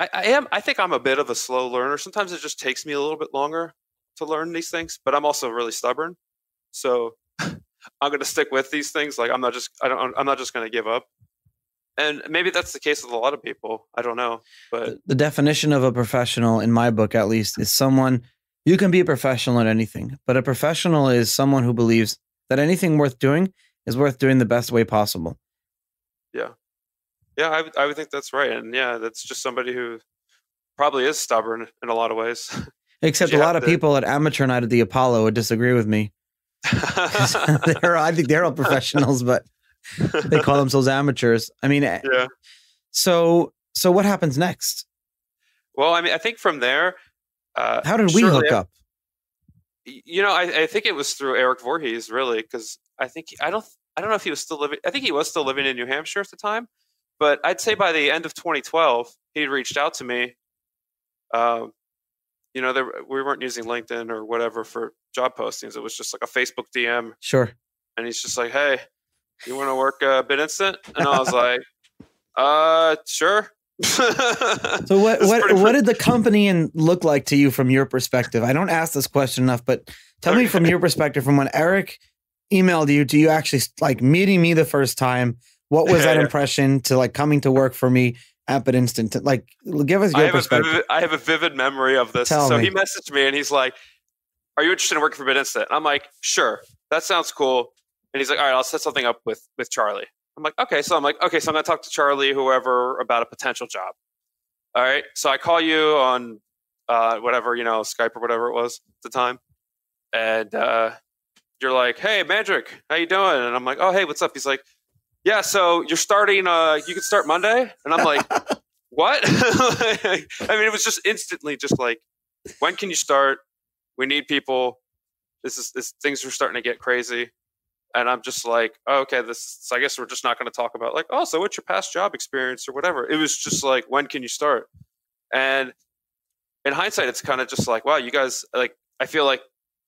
I think I'm a bit of a slow learner. Sometimes it just takes me a little bit longer to learn these things, but I'm also really stubborn. So I'm going to stick with these things. Like I'm not just going to give up. And maybe that's the case with a lot of people. I don't know, but the definition of a professional in my book, at least, is someone, you can be a professional at anything, but a professional is someone who believes that anything worth doing is worth doing the best way possible. Yeah. Yeah, I would think that's right. And yeah, that's just somebody who probably is stubborn in a lot of ways. Except a lot of people at Amateur Night at the Apollo would disagree with me. I think they're all professionals, but they call themselves amateurs. I mean, yeah. So what happens next? Well, I mean, I think from there... how did we hook up? You know, I think it was through Eric Voorhees, really, because I don't know if he was still living... I think he was still living in New Hampshire at the time. But I'd say by the end of 2012, he reached out to me. You know, we weren't using LinkedIn or whatever for job postings. It was just like a Facebook DM. Sure. And he's just like, hey, you want to work BitInstant? And I was like, sure. So what did the company look like to you from your perspective? I don't ask this question enough, but tell me from your perspective, from when Eric emailed you to you actually like meeting me the first time. What was that impression to like coming to work for me at BitInstant? Like, give us your perspective. I have a vivid memory of this. He messaged me and he's like, are you interested in working for BitInstant? I'm like, sure, that sounds cool. And he's like, all right, I'll set something up with Charlie. I'm like, okay, so I'm going to talk to Charlie, whoever, about a potential job. All right. So I call you on whatever, you know, Skype or whatever it was at the time. And you're like, hey, Mandrik, how you doing? And I'm like, oh, hey, what's up? He's like, yeah, so you're starting, you can start Monday? And I'm like, what? I mean, it was just instantly just like, when can you start? We need people. Things are starting to get crazy. And I'm just like, oh, okay, I guess we're just not going to talk about like, oh, so what's your past job experience or whatever. It was just like, when can you start? And in hindsight, it's kind of just like, wow, you guys, like, I feel like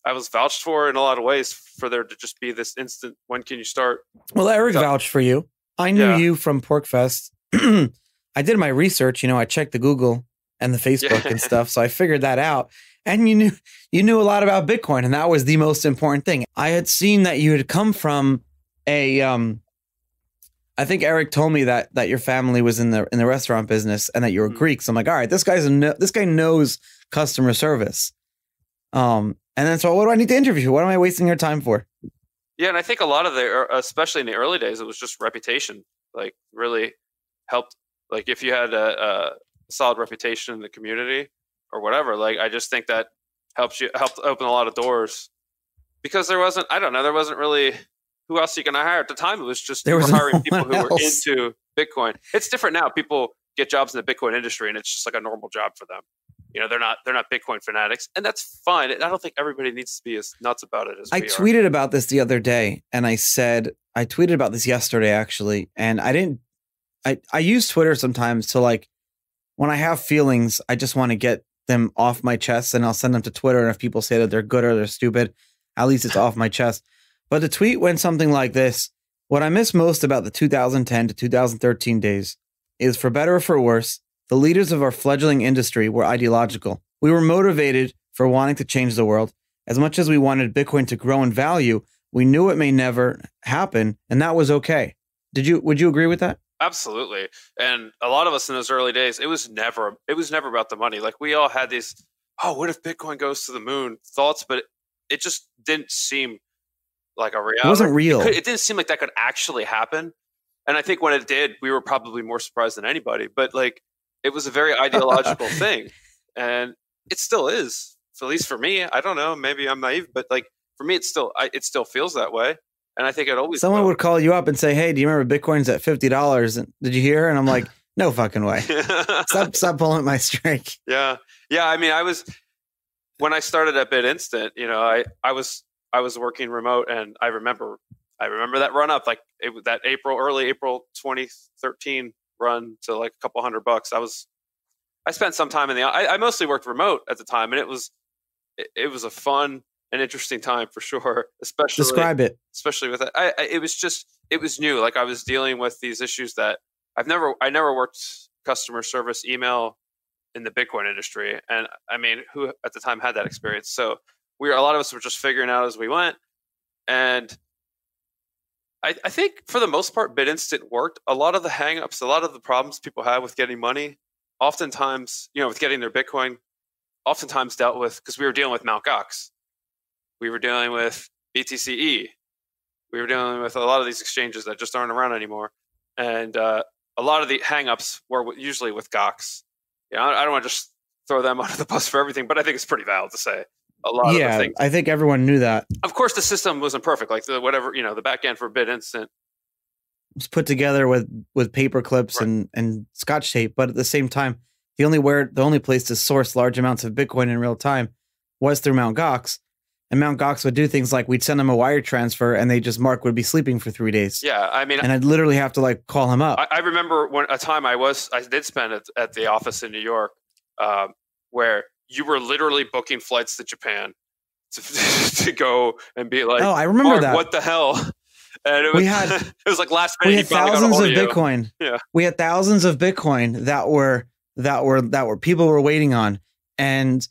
I was vouched for in a lot of ways for there to just be this instant, when can you start? Well, Eric vouched for you. I knew you from Porcfest. I did my research, you know, I checked the Google and the Facebook and stuff. So I figured that out. And you knew a lot about Bitcoin, and that was the most important thing. I had seen that you had come from a, I think Eric told me that your family was in the restaurant business and that you were Greek. So I'm like, all right, this guy knows customer service. And then, so what do I need to interview? What am I wasting your time for? Yeah, and I think a lot of especially in the early days, it was just reputation. Like, really helped. Like, if you had a solid reputation in the community or whatever, like, I just think that helped open a lot of doors. Because there wasn't really, who else you can hire at the time? It was just hiring people who were into Bitcoin. It's different now. People get jobs in the Bitcoin industry, and it's just like a normal job for them. You know, they're not Bitcoin fanatics, and that's fine. I don't think everybody needs to be as nuts about it as we are. I tweeted about this the other day, and I said, I tweeted about this yesterday actually, and I didn't. I use Twitter sometimes to, like, when I have feelings, I just want to get them off my chest, and I'll send them to Twitter. And if people say that they're good or they're stupid, at least it's off my chest. But the tweet went something like this: what I miss most about the 2010 to 2013 days is, for better or for worse, the leaders of our fledgling industry were ideological. We were motivated for wanting to change the world. As much as we wanted Bitcoin to grow in value, we knew it may never happen, and that was okay. Would you agree with that? Absolutely. And a lot of us in those early days, it was never about the money. Like, we all had these, oh, what if Bitcoin goes to the moon thoughts, but it just didn't seem like a reality. It wasn't real. It didn't seem like that could actually happen. And I think when it did, we were probably more surprised than anybody, but like, it was a very ideological thing, and it still is, at least for me. I don't know, maybe I'm naive, but like, for me, it still feels that way. And I think it always. Someone would call you up and say, "Hey, do you remember Bitcoin's at $50? And did you hear?" And I'm like, "No fucking way! Stop pulling my string." Yeah, yeah. I mean, when I started at BitInstant, you know, I was working remote, and I remember that run up, like it was that early April 2013 run to like $200. I spent some time in the. I mostly worked remote at the time, and it was a fun. An interesting time for sure, especially describe it. Especially with it was new. Like, I was dealing with these issues that I never worked customer service email in the Bitcoin industry, and I mean, who at the time had that experience? So a lot of us were just figuring out as we went, and I think for the most part, BitInstant worked. A lot of the hangups, a lot of the problems people had with getting money, oftentimes, you know, with getting their Bitcoin, oftentimes dealt with because we were dealing with Mt. Gox. We were dealing with BTCE. We were dealing with a lot of these exchanges that just aren't around anymore. And a lot of the hangups were usually with Gox. You know, I don't want to just throw them under the bus for everything, but I think it's pretty valid to say a lot of the things. I think everyone knew that. Of course, the system wasn't perfect. Like the back end for BitInstant. It was put together with paper clips, right, and scotch tape. But at the same time, the only place to source large amounts of Bitcoin in real time was through Mt. Gox. And Mt. Gox would do things like we'd send him a wire transfer, and Mark would be sleeping for 3 days. Yeah, I mean, and I'd literally have to like call him up. I remember I did spend at the office in New York, where you were literally booking flights to Japan to go and be like, oh, I remember Mark, that. What the hell? And it was like last minute. We had thousands of Bitcoin. Yeah, we had thousands of Bitcoin that people were waiting on, and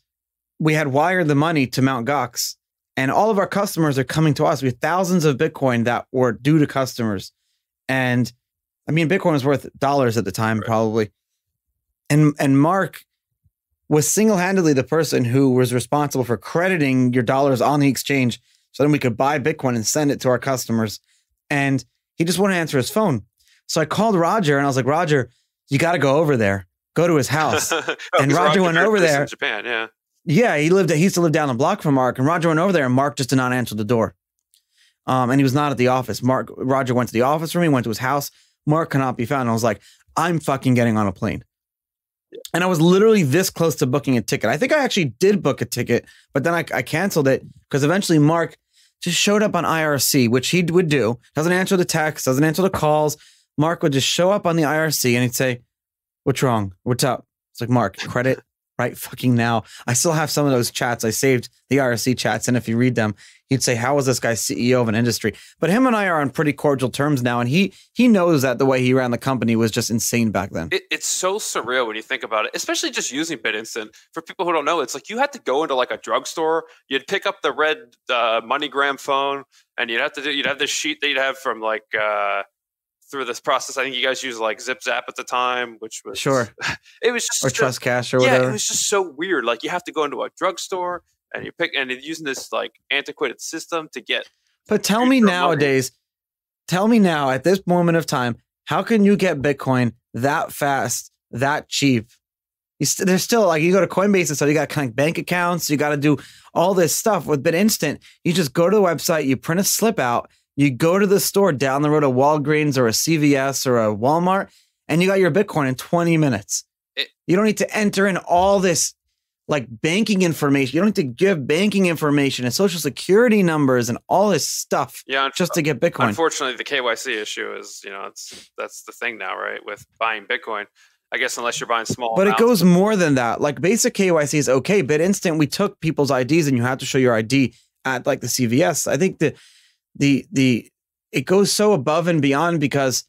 we had wired the money to Mt. Gox. And all of our customers are coming to us. We have thousands of Bitcoin that were due to customers. And I mean, Bitcoin was worth dollars at the time, right, probably. And Mark was single-handedly the person who was responsible for crediting your dollars on the exchange so then we could buy Bitcoin and send it to our customers. And he just wouldn't answer his phone. So I called Roger, and I was like, Roger, you got to go over there. Go to his house. Oh, and Roger went over there. In Japan, yeah. Yeah, he used to live down the block from Mark, and Roger went over there, and Mark just did not answer the door. And he was not at the office. Roger went to the office for me, went to his house. Mark cannot be found. And I was like, I'm fucking getting on a plane. Yeah. And I was literally this close to booking a ticket. I think I actually did book a ticket, but then I canceled it because eventually Mark just showed up on IRC, which he would do. Doesn't answer the texts, doesn't answer the calls. Mark would just show up on the IRC, and he'd say, what's wrong? What's up? It's like, Mark, credit. Right fucking now. I still have some of those chats. I saved the IRC chats. And if you read them, he'd say, how was this guy CEO of an industry? But him and I are on pretty cordial terms now. And he knows that the way he ran the company was just insane back then. It's so surreal when you think about it, especially just using BitInstant. For people who don't know, it's like you had to go into like a drugstore. You'd pick up the red MoneyGram phone, and you'd have this sheet that you'd have from like through this process. I think you guys used like ZipZap at the time, which was sure. It was just or Trust Cash or whatever. Yeah, it was just so weird. Like you have to go into a drugstore and you pick and using this like antiquated system to get. But tell me nowadays, tell me now at this moment of time, how can you get Bitcoin that fast, that cheap? There's still like you go to Coinbase and so you got to connect bank accounts. You got to do all this stuff with BitInstant. You just go to the website, you print a slip out. You go to the store down the road, a Walgreens or a CVS or a Walmart, and you got your Bitcoin in 20 minutes. You don't need to enter in all this like banking information. You don't need to give banking information and social security numbers and all this stuff just to get Bitcoin. Unfortunately, the KYC issue is, you know, that's the thing now, right? With buying Bitcoin, I guess, unless you're buying small amounts. It goes more than that. Like basic KYC is okay. BitInstant, we took people's IDs and you have to show your ID at like the CVS. I think it goes so above and beyond because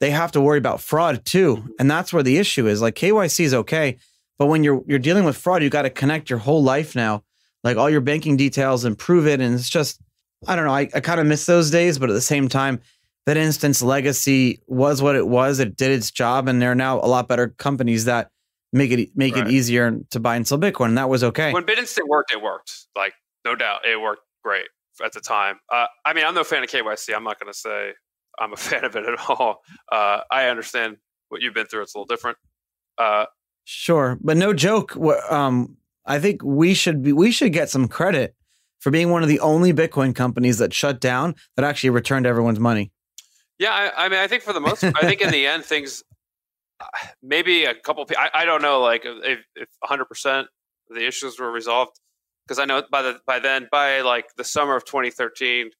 they have to worry about fraud too. And that's where the issue is. Like KYC is okay. But when you're dealing with fraud, you got to connect your whole life now, like all your banking details and prove it. And it's just, I don't know, I kind of miss those days. But at the same time, BitInstant's legacy was what it was. It did its job. And there are now a lot better companies that make it easier to buy and sell Bitcoin. And that was okay. When BitInstant worked, it worked. Like, no doubt, it worked great at the time. I mean, I'm no fan of KYC. I'm not going to say I'm a fan of it at all. I understand what you've been through. It's a little different. Sure, but no joke. I think we should get some credit for being one of the only Bitcoin companies that shut down that actually returned everyone's money. Yeah, I mean, I think for the most part, I think in the end, things maybe a couple. I don't know, like if 100% of the issues were resolved, because I know by like the summer of 2013,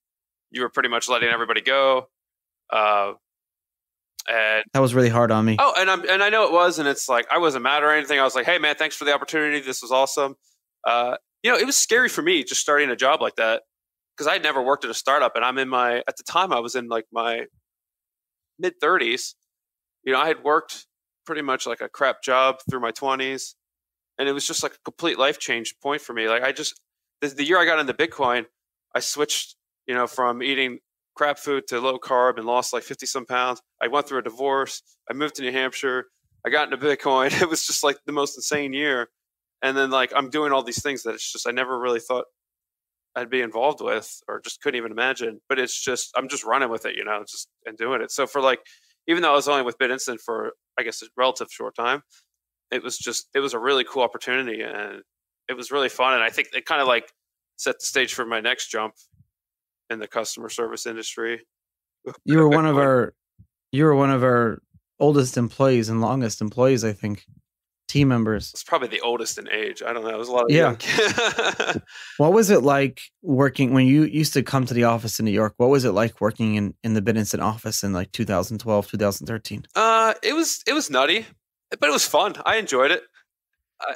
you were pretty much letting everybody go. And that was really hard on me. Oh, and I know it was, and it's like I wasn't mad or anything. I was like, hey man, thanks for the opportunity. This was awesome. You know, it was scary for me just starting a job like that because I'd never worked at a startup, and at the time I was in like my mid-30s. You know, I had worked pretty much like a crap job through my 20s, and it was just like a complete life change point for me. Like the year I got into Bitcoin, I switched, you know, from eating crap food to low carb and lost like 50-some pounds. I went through a divorce. I moved to New Hampshire. I got into Bitcoin. It was just like the most insane year. And then like, I'm doing all these things that it's just, I never really thought I'd be involved with or just couldn't even imagine, but it's just, I'm just running with it, you know, just and doing it. So for like, even though I was only with BitInstant for, I guess, a relative short time, it was a really cool opportunity and it was really fun. And I think it kind of like set the stage for my next jump in the customer service industry. You were one of our oldest employees and longest employees, I think, team members. It's probably the oldest in age. I don't know. It was a lot of young. What was it like working when you used to come to the office in New York? What was it like working in the BitInstant office in like 2012, 2013? It was nutty, but it was fun. I enjoyed it.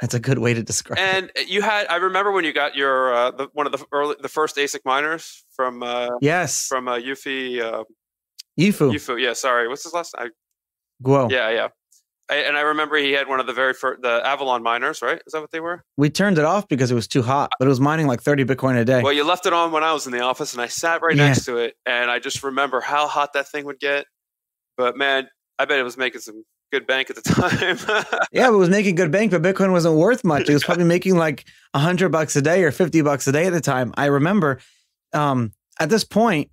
That's a good way to describe it. And you had, I remember when you got your, the first ASIC miners from, Yifu. Yeah. Sorry. What's his last name? Guo. Yeah. Yeah. And I remember he had one of the very first, the Avalon miners, right? Is that what they were? We turned it off because it was too hot, but it was mining like 30 Bitcoin a day. Well, you left it on when I was in the office and I sat right next to it. And I just remember how hot that thing would get, but man, I bet it was making some good bank at the time. Yeah, it was making good bank, but Bitcoin wasn't worth much. It was probably making like $100 a day or $50 a day at the time. I remember at this point,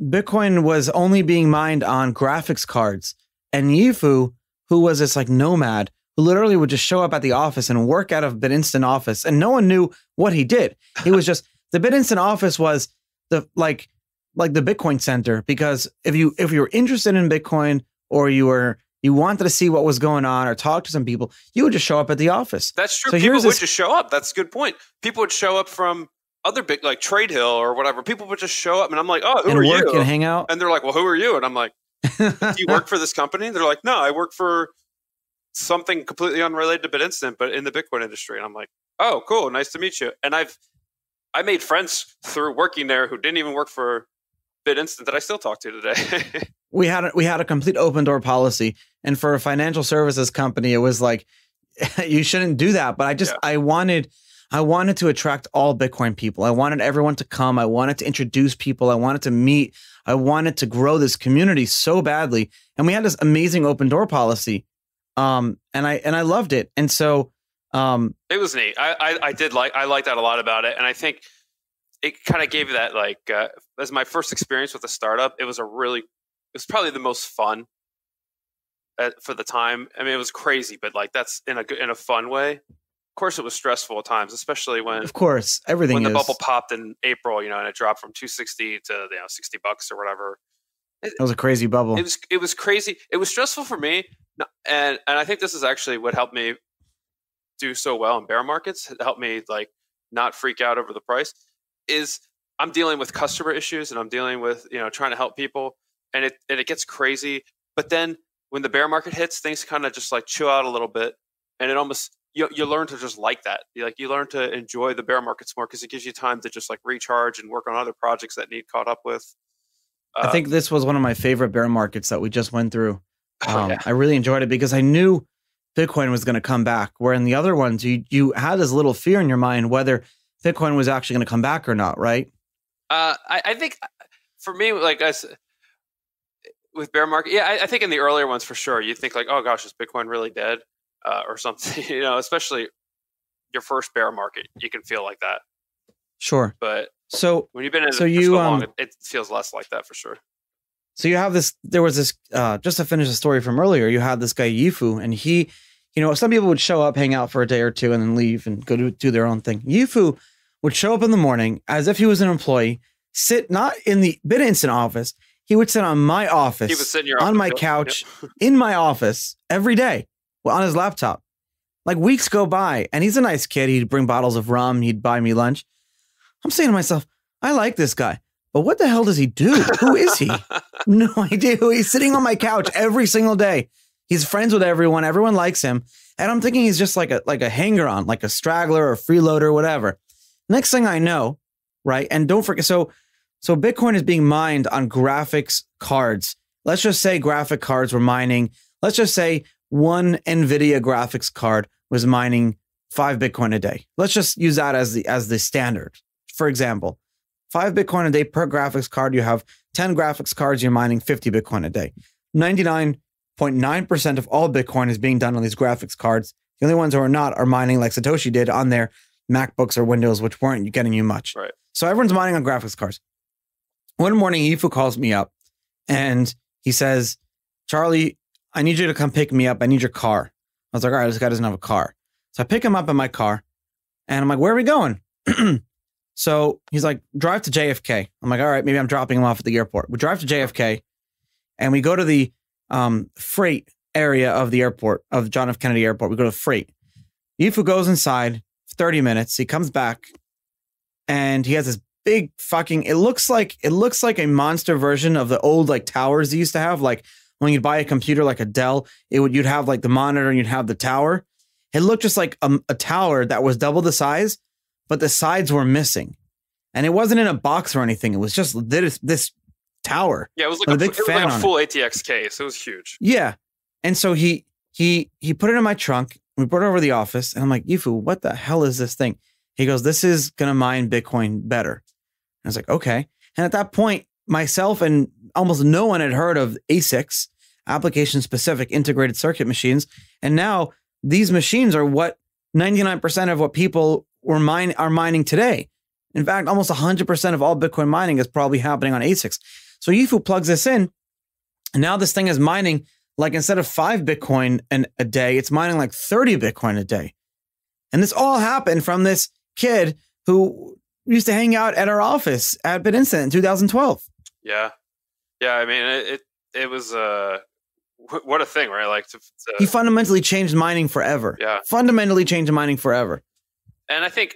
Bitcoin was only being mined on graphics cards. And Yifu, who was this like nomad, who literally would just show up at the office and work out of BitInstant office. And no one knew what he did. He was just, the BitInstant office was the like the Bitcoin center. Because if you were interested in Bitcoin or you wanted to see what was going on or talk to some people, you would just show up at the office. That's true. So people would just show up. That's a good point. People would show up from other big, like Trade Hill or whatever. People would just show up and I'm like, oh, who are you? And hang out. And they're like, well, who are you? And I'm like, do you work for this company? And they're like, no, I work for something completely unrelated to BitInstant, but in the Bitcoin industry. And I'm like, oh, cool. Nice to meet you. And I made friends through working there who didn't even work for BitInstant that I still talk to today. We had a complete open door policy. And for a financial services company, it was like, you shouldn't do that. But I wanted to attract all Bitcoin people. I wanted everyone to come. I wanted to introduce people. I wanted to meet. I wanted to grow this community so badly. And we had this amazing open door policy. And I loved it. And so it was neat. I liked that a lot about it. And I think it kind of gave that like, as my first experience with a startup, it was probably the most fun for the time. I mean, it was crazy, but like that's in a fun way. Of course, it was stressful at times, especially when the bubble popped in April, you know, and it dropped from 260 to $60 or whatever. That was a crazy bubble. It was crazy. It was stressful for me, And I think this is actually what helped me do so well in bear markets, helped me like not freak out over the price, is I'm dealing with customer issues and I'm dealing with, you know, trying to help people, and it gets crazy. But then when the bear market hits, things kind of just like chill out a little bit, and it almost, you learn to just like that. You learn to enjoy the bear markets more because it gives you time to just like recharge and work on other projects that need caught up with. I think this was one of my favorite bear markets that we just went through. I really enjoyed it because I knew Bitcoin was going to come back, where in the other ones, you had this little fear in your mind whether Bitcoin was actually going to come back or not, right? I think for me, like I said, with bear market, yeah, I think in the earlier ones for sure, you think like, oh gosh, is Bitcoin really dead or something? You know, especially your first bear market, you can feel like that. Sure, but so when you've been in so long, it feels less like that for sure. So you have this. There was this. Just to finish the story from earlier, you had this guy Yifu, and he, you know, some people would show up, hang out for a day or two, and then leave and go do their own thing. Yifu would show up in the morning as if he was an employee, sit not in the BitInstant office. He would sit on my office, he would sit in your on office, my couch, yep. In my office every day, on his laptop. Like weeks go by, and he's a nice kid. He'd bring bottles of rum. He'd buy me lunch. I'm saying to myself, I like this guy, but what the hell does he do? Who is he? No idea. He's sitting on my couch every single day. He's friends with everyone. Everyone likes him. And I'm thinking he's just like a hanger-on, like a straggler or freeloader, whatever. Next thing I know, right? And don't forget, so Bitcoin is being mined on graphics cards. Let's just say graphic cards were mining. Let's just say one NVIDIA graphics card was mining 5 Bitcoin a day. Let's just use that as the standard. For example, 5 Bitcoin a day per graphics card. You have 10 graphics cards. You're mining 50 Bitcoin a day. 99.9% of all Bitcoin is being done on these graphics cards. The only ones who are not are mining like Satoshi did on their MacBooks or Windows, which weren't getting you much. Right. So everyone's mining on graphics cards. One morning, Yifu calls me up and he says, Charlie, I need you to come pick me up. I need your car. I was like, all right, this guy doesn't have a car. So I pick him up in my car and I'm like, where are we going? So he's like, drive to JFK. I'm like, all right, maybe I'm dropping him off at the airport. We drive to JFK and we go to the freight area of the airport, of John F. Kennedy Airport. We go to freight. Yifu goes inside for 30 minutes. He comes back and he has this big fucking, it looks like a monster version of the old like towers they used to have. Like when you'd buy a computer like a Dell, you'd have like the monitor and you'd have the tower. It looked just like a tower that was double the size, but the sides were missing, and it wasn't in a box or anything. It was just this tower. Yeah, it was like a full ATX case. It was huge. Yeah, and so he put it in my trunk. We brought it over to the office, and I'm like, Yifu, what the hell is this thing? He goes, this is gonna mine Bitcoin better. And I was like, okay. And at that point, myself and almost no one had heard of ASICs, application-specific integrated circuit machines, and now these machines are what 99% of what people are mining today. In fact, almost 100% of all Bitcoin mining is probably happening on ASICs. So Yifu plugs this in, and now this thing is mining, like instead of 5 Bitcoin a day, it's mining like 30 Bitcoin a day. And this all happened from this kid who used to hang out at our office at BitInstant in 2012. Yeah. Yeah, I mean, it was... what a thing, right? Like he fundamentally changed mining forever. Yeah. Fundamentally changed mining forever. And I think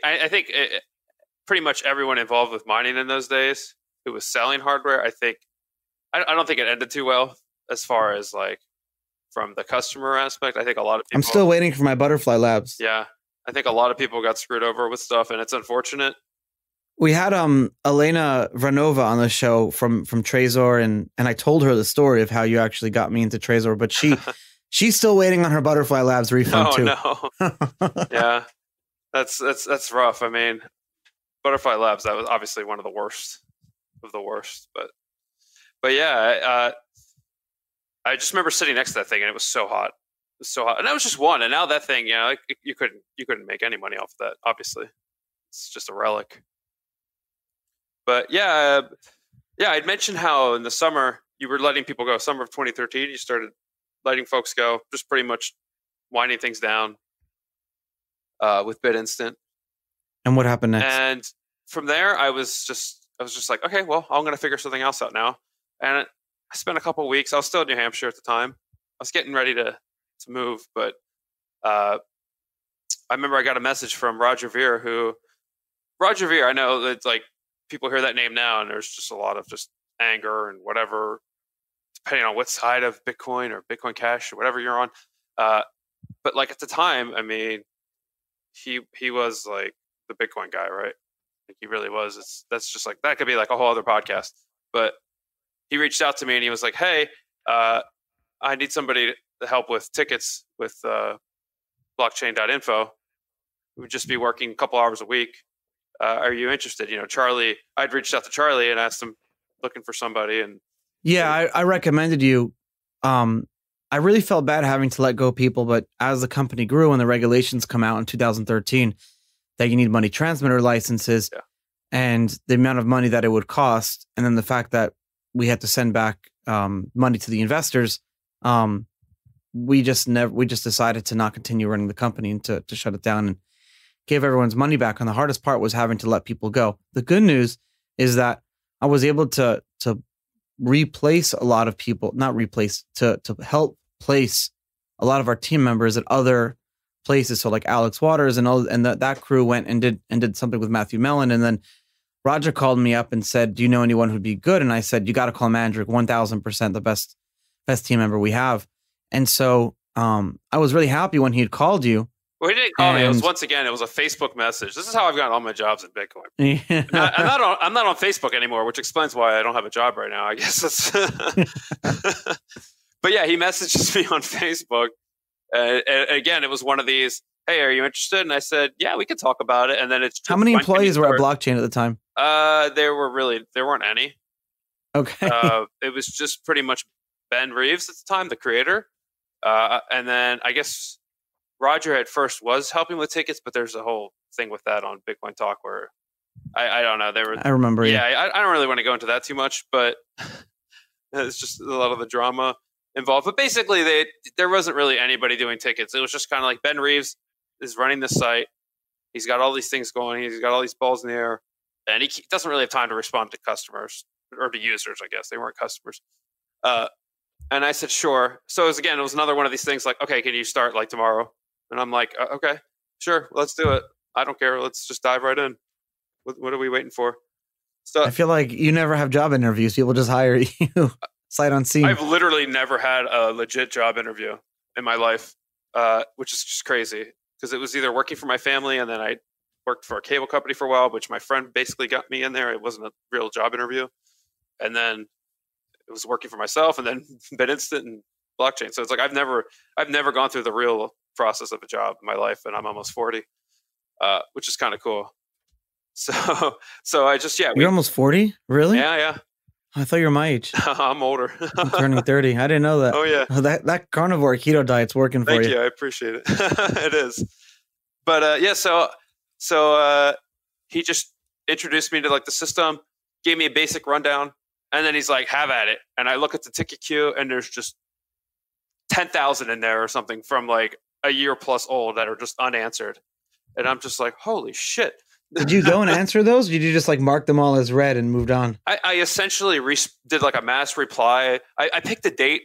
pretty much everyone involved with mining in those days who was selling hardware, I don't think it ended too well as far as like from the customer aspect. I think a lot of people... I'm still waiting for my Butterfly Labs. Yeah. I think a lot of people got screwed over with stuff, and it's unfortunate. We had Elena Vranova on the show from Trezor, and I told her the story of how you actually got me into Trezor, but she's still waiting on her Butterfly Labs refund too. Oh no. Yeah. That's rough. I mean, Butterfly Labs, that was obviously one of the worst of the worst, but yeah, I just remember sitting next to that thing and it was so hot. It was so hot. And that was just one, and now that thing, you know, you couldn't make any money off of that, obviously. It's just a relic. But yeah, I'd mentioned how in the summer you were letting people go. Summer of 2013, you started letting folks go, just pretty much winding things down with BitInstant. And what happened next? And from there, I was just like, okay, well, I'm gonna figure something else out now. And I spent a couple of weeks. I was still in New Hampshire at the time. I was getting ready to to move. But I remember I got a message from Roger Ver, who Roger Ver, I know that like people hear that name now and there's just a lot of just anger and whatever, depending on what side of Bitcoin or Bitcoin Cash or whatever you're on. But like at the time, I mean, he was like the Bitcoin guy, right? Like he really was. That's just like, that could be like a whole other podcast. But he reached out to me and he was like, hey, I need somebody to help with tickets with blockchain.info. We would just be working a couple hours a week. Are you interested? You know, Charlie, I'd reached out to Charlie and asked him, looking for somebody. And yeah, I recommended you. I really felt bad having to let go people, but as the company grew and the regulations come out in 2013 that you need money transmitter licenses, yeah, and the amount of money that it would cost, and then the fact that we had to send back money to the investors, we just decided to not continue running the company and to shut it down and gave everyone's money back. And the hardest part was having to let people go. The good news is that I was able to replace a lot of people, not replace, to help place a lot of our team members at other places. So like Alex Waters and all, and that crew went and did something with Matthew Mellon. And then Roger called me up and said, do you know anyone who'd be good? And I said, you got to call Mandrik, 1000%, the best team member we have. And so I was really happy when he had called you. Well, he didn't call me. It was, once again, it was a Facebook message. This is how I've gotten all my jobs in Bitcoin. Yeah. I'm not on Facebook anymore, which explains why I don't have a job right now, I guess. But yeah, he messages me on Facebook. And again, it was one of these, hey, are you interested? And I said, yeah, we could talk about it. And then it's... How many employees were at Blockchain at the time? There weren't any. Okay. It was just pretty much Ben Reeves at the time, the creator. And then I guess... Roger at first was helping with tickets, but there's a whole thing with that on Bitcoin Talk where I don't know. I remember. Yeah, yeah. I don't really want to go into that too much, but it's just a lot of the drama involved. But basically, there wasn't really anybody doing tickets. It was just kind of like Ben Reeves is running the site. He's got all these things going. He's got all these balls in the air, and he doesn't really have time to respond to customers or to users. I guess they weren't customers. And I said, sure. So it was, again, it was another one of these things like, okay, can you start like tomorrow? And I'm like, okay, sure, let's do it. I don't care. Let's just dive right in. What are we waiting for? So I feel like you never have job interviews. People just hire you sight unseen. I've literally never had a legit job interview in my life, which is just crazy because it was either working for my family, and then I worked for a cable company for a while, which my friend basically got me in there. It wasn't a real job interview. And then it was working for myself, and then BitInstant and blockchain. So it's like I've never gone through the real process of a job in my life, and I'm almost 40, which is kind of cool. So I just, yeah. You're almost 40? Really? Yeah, yeah. I thought you were my age. I'm older. I'm turning 30. I didn't know that. Oh, yeah. That carnivore keto diet's working for you. Thank you. I appreciate it. It is. But yeah, so he just introduced me to like the system, gave me a basic rundown, and then he's like, have at it. And I look at the ticket queue, and there's just 10,000 in there or something from like a year plus old that are just unanswered. And I'm just like, holy shit. Did you go and answer those? Or did you just like mark them all as read and moved on? I essentially did like a mass reply. I picked a date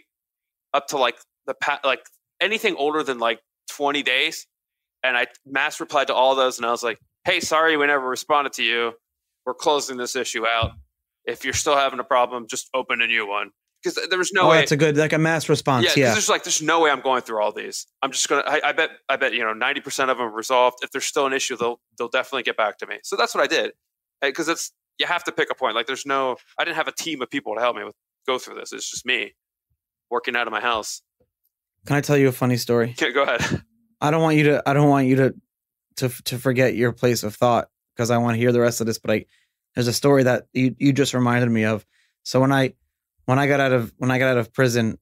up to like like anything older than like 20 days. And I mass replied to all those. And I was like, hey, sorry, we never responded to you. We're closing this issue out. If you're still having a problem, just open a new one. Because there was no way. That's a good, like a mass response. Yeah, yeah. There's no way I'm going through all these. I'm just gonna. I bet. You know, 90% of them are resolved. If there's still an issue, they'll definitely get back to me. So that's what I did. Because it's, you have to pick a point. Like there's no. I didn't have a team of people to help me go through this. It's just me working out of my house. Can I tell you a funny story? Yeah, go ahead. I don't want you to forget your place of thought, because I want to hear the rest of this. But there's a story that you just reminded me of. So when I got out of prison,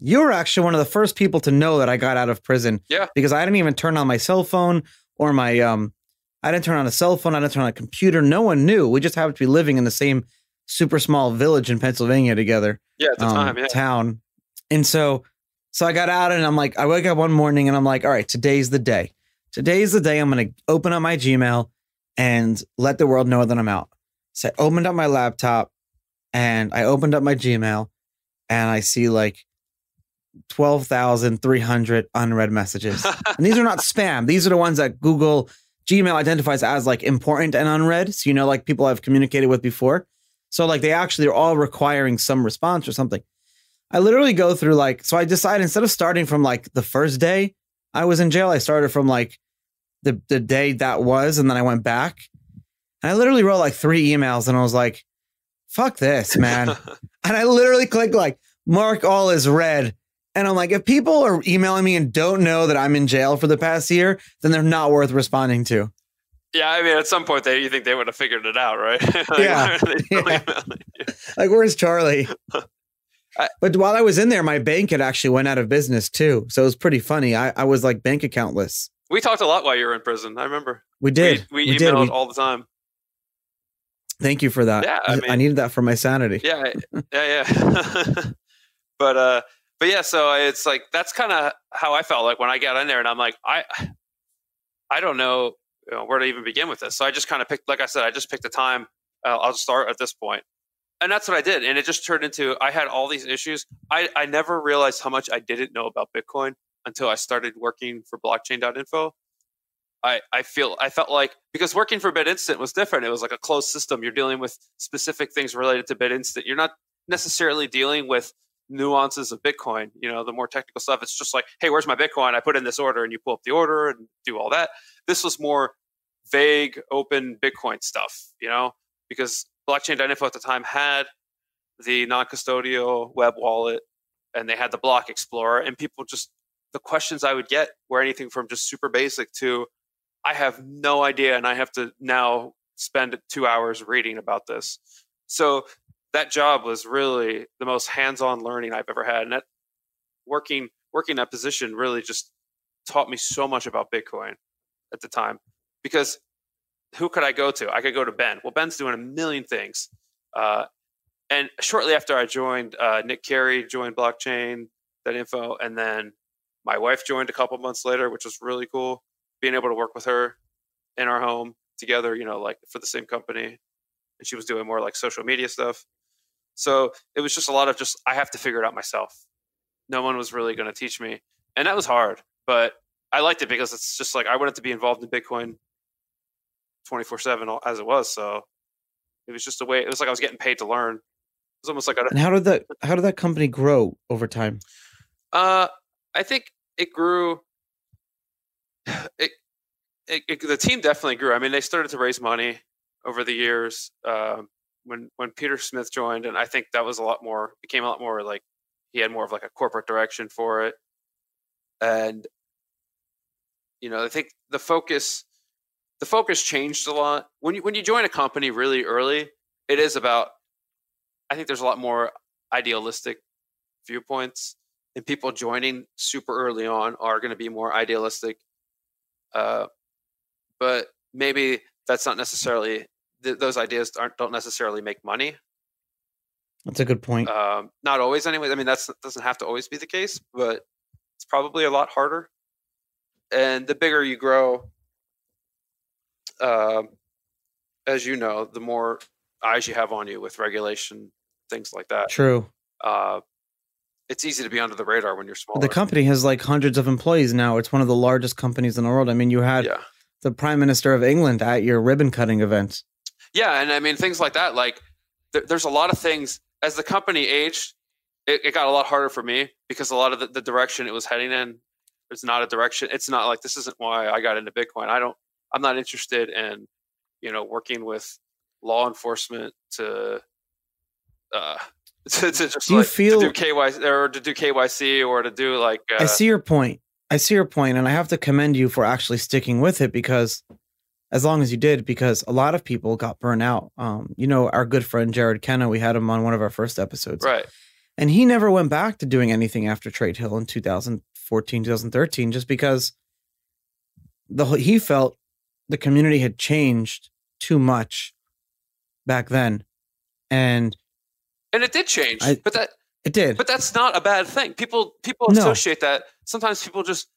you were actually one of the first people to know that I got out of prison. Yeah. Because I didn't even turn on my cell phone or my I didn't turn on a cell phone. I didn't turn on a computer. No one knew. We just happened to be living in the same super small village in Pennsylvania together. Yeah, at the time, yeah. Town. And so I got out, and I'm like, I wake up one morning and I'm like, all right, today's the day. Today's the day I'm gonna open up my Gmail and let the world know that I'm out. So I opened up my laptop and I opened up my Gmail, and I see like 12,300 unread messages. And these are not spam. These are the ones that Google Gmail identifies as like important and unread. So, you know, like people I've communicated with before. So like they actually are all requiring some response or something. I literally go through like, so I decided instead of starting from like the first day I was in jail, I started from like the day that was, and then I went back and I literally wrote like 3 emails and I was like, fuck this, man. And I literally clicked like mark all as read. And I'm like, if people are emailing me and don't know that I'm in jail for the past year, then they're not worth responding to. Yeah, I mean, at some point, you think they would have figured it out, right? Like, yeah. Like, where's Charlie? But while I was in there, my bank had actually went out of business, too. So it was pretty funny. I was like bank accountless. We talked a lot while you were in prison. I remember. We did. We emailed all the time. Thank you for that. Yeah, I mean, I needed that for my sanity. Yeah, yeah, yeah. But yeah, so it's like, that's kind of how I felt like when I got in there, and I'm like, I don't know, you know, where to even begin with this. So I just kind of picked, like I said, I just picked a time. I'll start at this point. And that's what I did. And it just turned into, I had all these issues. I never realized how much I didn't know about Bitcoin until I started working for blockchain.info. I felt like, because working for BitInstant was different. It was like a closed system. You're dealing with specific things related to BitInstant. You're not necessarily dealing with nuances of Bitcoin, you know, the more technical stuff. It's just like, hey, where's my Bitcoin? I put in this order, and you pull up the order and do all that. This was more vague, open Bitcoin stuff, you know, because blockchain.info at the time had the non-custodial web wallet, and they had the block explorer, and people just, the questions I would get were anything from just super basic to, I have no idea, and I have to now spend 2 hours reading about this. So that job was really the most hands-on learning I've ever had. And that working that position really just taught me so much about Bitcoin at the time, because who could I go to? I could go to Ben. Well, Ben's doing a million things. And shortly after I joined, Nick Carey joined blockchain.info. And then my wife joined a couple months later, which was really cool. Being able to work with her in our home together, you know, like for the same company. And she was doing more like social media stuff. So it was just a lot of just, I have to figure it out myself. No one was really going to teach me. And that was hard, but I liked it because it's just like, I wanted to be involved in Bitcoin 24/7 as it was. So it was just a way, it was like I was getting paid to learn. It was almost like, and how did that company grow over time? I think it grew. The team definitely grew. I mean, they started to raise money over the years. When Peter Smith joined, and I think that was became a lot more like, he had more of like a corporate direction for it. And, you know, I think the focus changed a lot. When you join a company really early, it is about, I think there's a lot more idealistic viewpoints, and people joining super early on are going to be more idealistic. But maybe that's not necessarily, those ideas don't necessarily make money. That's a good point. Not always, anyway. I mean, that doesn't have to always be the case, but it's probably a lot harder. And the bigger you grow, as you know, the more eyes you have on you with regulation, things like that. True. It's easy to be under the radar when you're small. The company has like hundreds of employees now. It's one of the largest companies in the world. I mean, you had the Prime Minister of England at your ribbon cutting event. Yeah. And I mean, things like that, like there's a lot of things. As the company aged, it got a lot harder for me, because a lot of the direction it was heading in, it's not a direction. It's not like, this isn't why I got into Bitcoin. I'm not interested in, you know, working with law enforcement to do KYC, or to do KYC, or to do like, I see your point. I see your point, and I have to commend you for actually sticking with it, because as long as you did, because a lot of people got burnt out. You know, our good friend Jared Kenna, we had him on one of our first episodes. Right. And he never went back to doing anything after Trade Hill in 2014, 2013, just because he felt the community had changed too much back then. And it did change, it did. But that's not a bad thing. People associate that. Sometimes people just,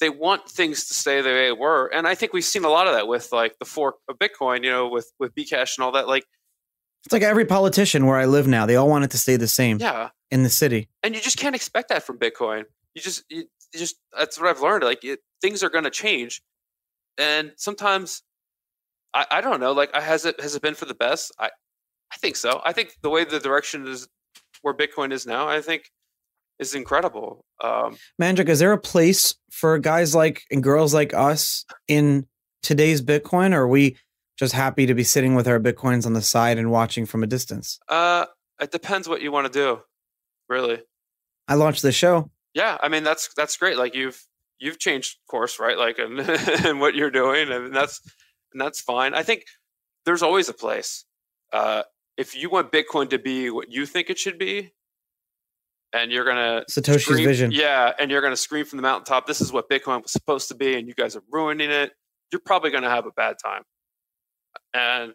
they want things to stay the way they were. And I think we've seen a lot of that with like the fork of Bitcoin, you know, with Bcash and all that. Like It's like every politician where I live now. They all want it to stay the same. Yeah. In the city. And you just can't expect that from Bitcoin. You just that's what I've learned. Like things are going to change. And sometimes I don't know, like has it been for the best? I think so. I think the way the direction is where Bitcoin is now, I think is incredible. Mandrik, is there a place for guys like and girls like us in today's Bitcoin, or are we just happy to be sitting with our Bitcoins on the side and watching from a distance? It depends what you want to do, really. I launched the show. Yeah, I mean that's great. Like you've changed course, right? Like and what you're doing, and that's fine. I think there's always a place. If you want Bitcoin to be what you think it should be, and you're gonna Satoshi's scream, vision, yeah, and you're gonna scream from the mountaintop, "This is what Bitcoin was supposed to be, and you guys are ruining it," you're probably gonna have a bad time. And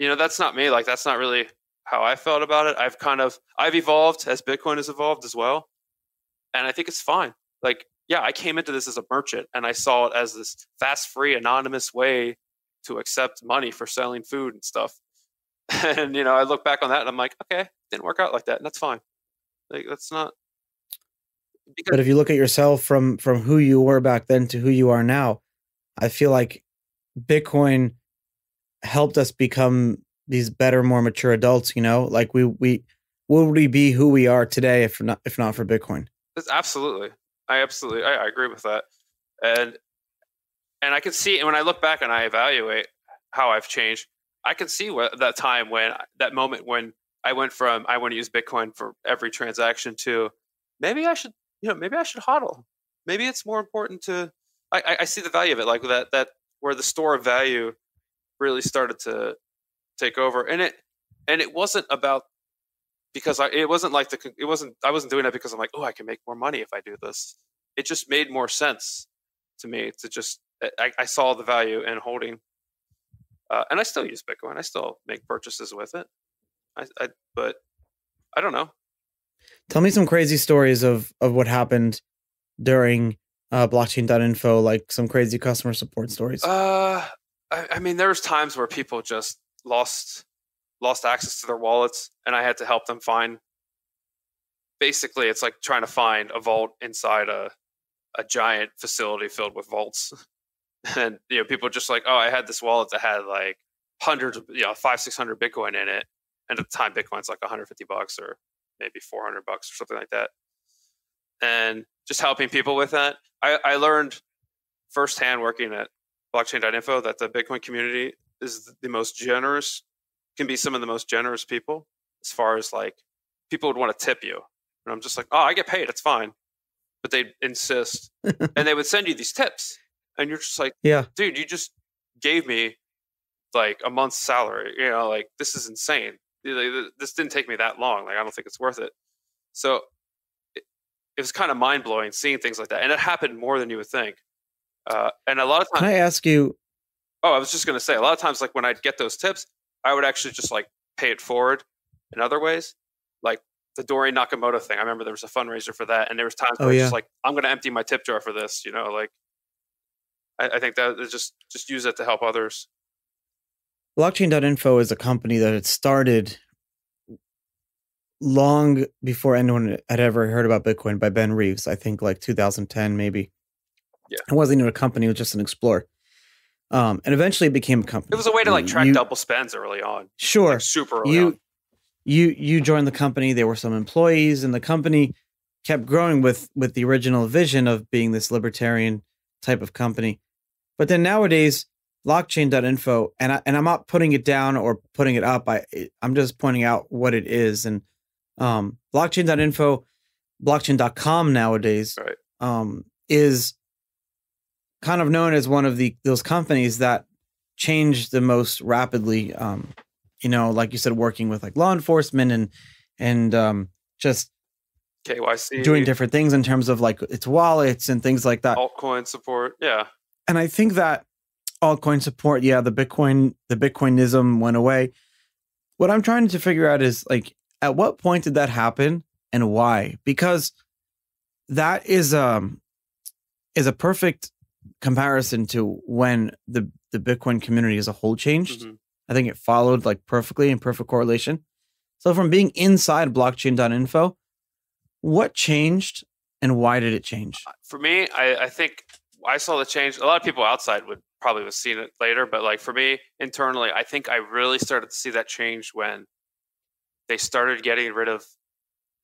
you know that's not me. Like that's not really how I felt about it. I've evolved as Bitcoin has evolved as well, and I think it's fine. Like yeah, I came into this as a merchant, and I saw it as this fast, free, anonymous way to accept money for selling food and stuff. And, you know, I look back on that and I'm like, okay, didn't work out like that. And that's fine. Like, that's not. But if you look at yourself from who you were back then to who you are now, I feel like Bitcoin helped us become these better, more mature adults, you know, like would we be who we are today if not for Bitcoin? That's absolutely. I agree with that. And I can see, and when I look back and I evaluate how I've changed, I can see that time when that moment when I went from I want to use Bitcoin for every transaction to maybe I should, you know, maybe I should hodl. Maybe it's more important to. I see the value of it, like that where the store of value really started to take over, and it wasn't about because I wasn't doing it because I'm like, oh, I can make more money if I do this. It just made more sense to me to just I saw the value in holding. And I still use Bitcoin. I still make purchases with it. But I don't know. Tell me some crazy stories of what happened during blockchain.info, like some crazy customer support stories. I mean, there was times where people just lost access to their wallets, and I had to help them find. Basically, it's like trying to find a vault inside a giant facility filled with vaults. And, you know, people just like, oh, I had this wallet that had like hundreds of, you know, 500-600 Bitcoin in it. And at the time, Bitcoin's like $150 or maybe $400 or something like that. And just helping people with that. I learned firsthand working at blockchain.info that the Bitcoin community is the most generous, can be some of the most generous people as far as like people would want to tip you. And I'm just like, oh, I get paid. It's fine. But they insist. And they would send you these tips. And you're just like, yeah, dude, you just gave me like a month's salary. You know, like this is insane. This didn't take me that long. Like, I don't think it's worth it. So it was kind of mind blowing seeing things like that. And it happened more than you would think. And a lot of times, can I ask you? Oh, I was just going to say, a lot of times, like when I'd get those tips, I would actually just like pay it forward in other ways. Like the Dori Nakamoto thing. I remember there was a fundraiser for that. And there was times where I was just like, I'm going to empty my tip jar for this, you know, like. I think that just use it to help others. Blockchain.info is a company that had started long before anyone had ever heard about Bitcoin by Ben Reeves. I think like 2010, maybe. Yeah. It wasn't even a company. It was just an explorer. And eventually it became a company. It was a way to like track double spends early on. Sure. Like super early on. You joined the company. There were some employees, and the company kept growing with the original vision of being this libertarian type of company. But then nowadays, blockchain.info, and I'm not putting it down or putting it up. I'm just pointing out what it is. And blockchain.info, blockchain.com nowadays, right, is kind of known as one of those companies that change the most rapidly. You know, like you said, working with like law enforcement and just KYC, doing different things in terms of like its wallets and things like that. Altcoin support, yeah. And I think that altcoin support, yeah, the Bitcoinism went away. What I'm trying to figure out is like, at what point did that happen and why? Because that is a perfect comparison to when the Bitcoin community as a whole changed. Mm-hmm. I think it followed like perfectly in perfect correlation. So from being inside blockchain.info, what changed and why did it change? For me, I think I saw the change. A lot of people outside would probably have seen it later, but like for me internally, I think I really started to see that change when they started getting rid of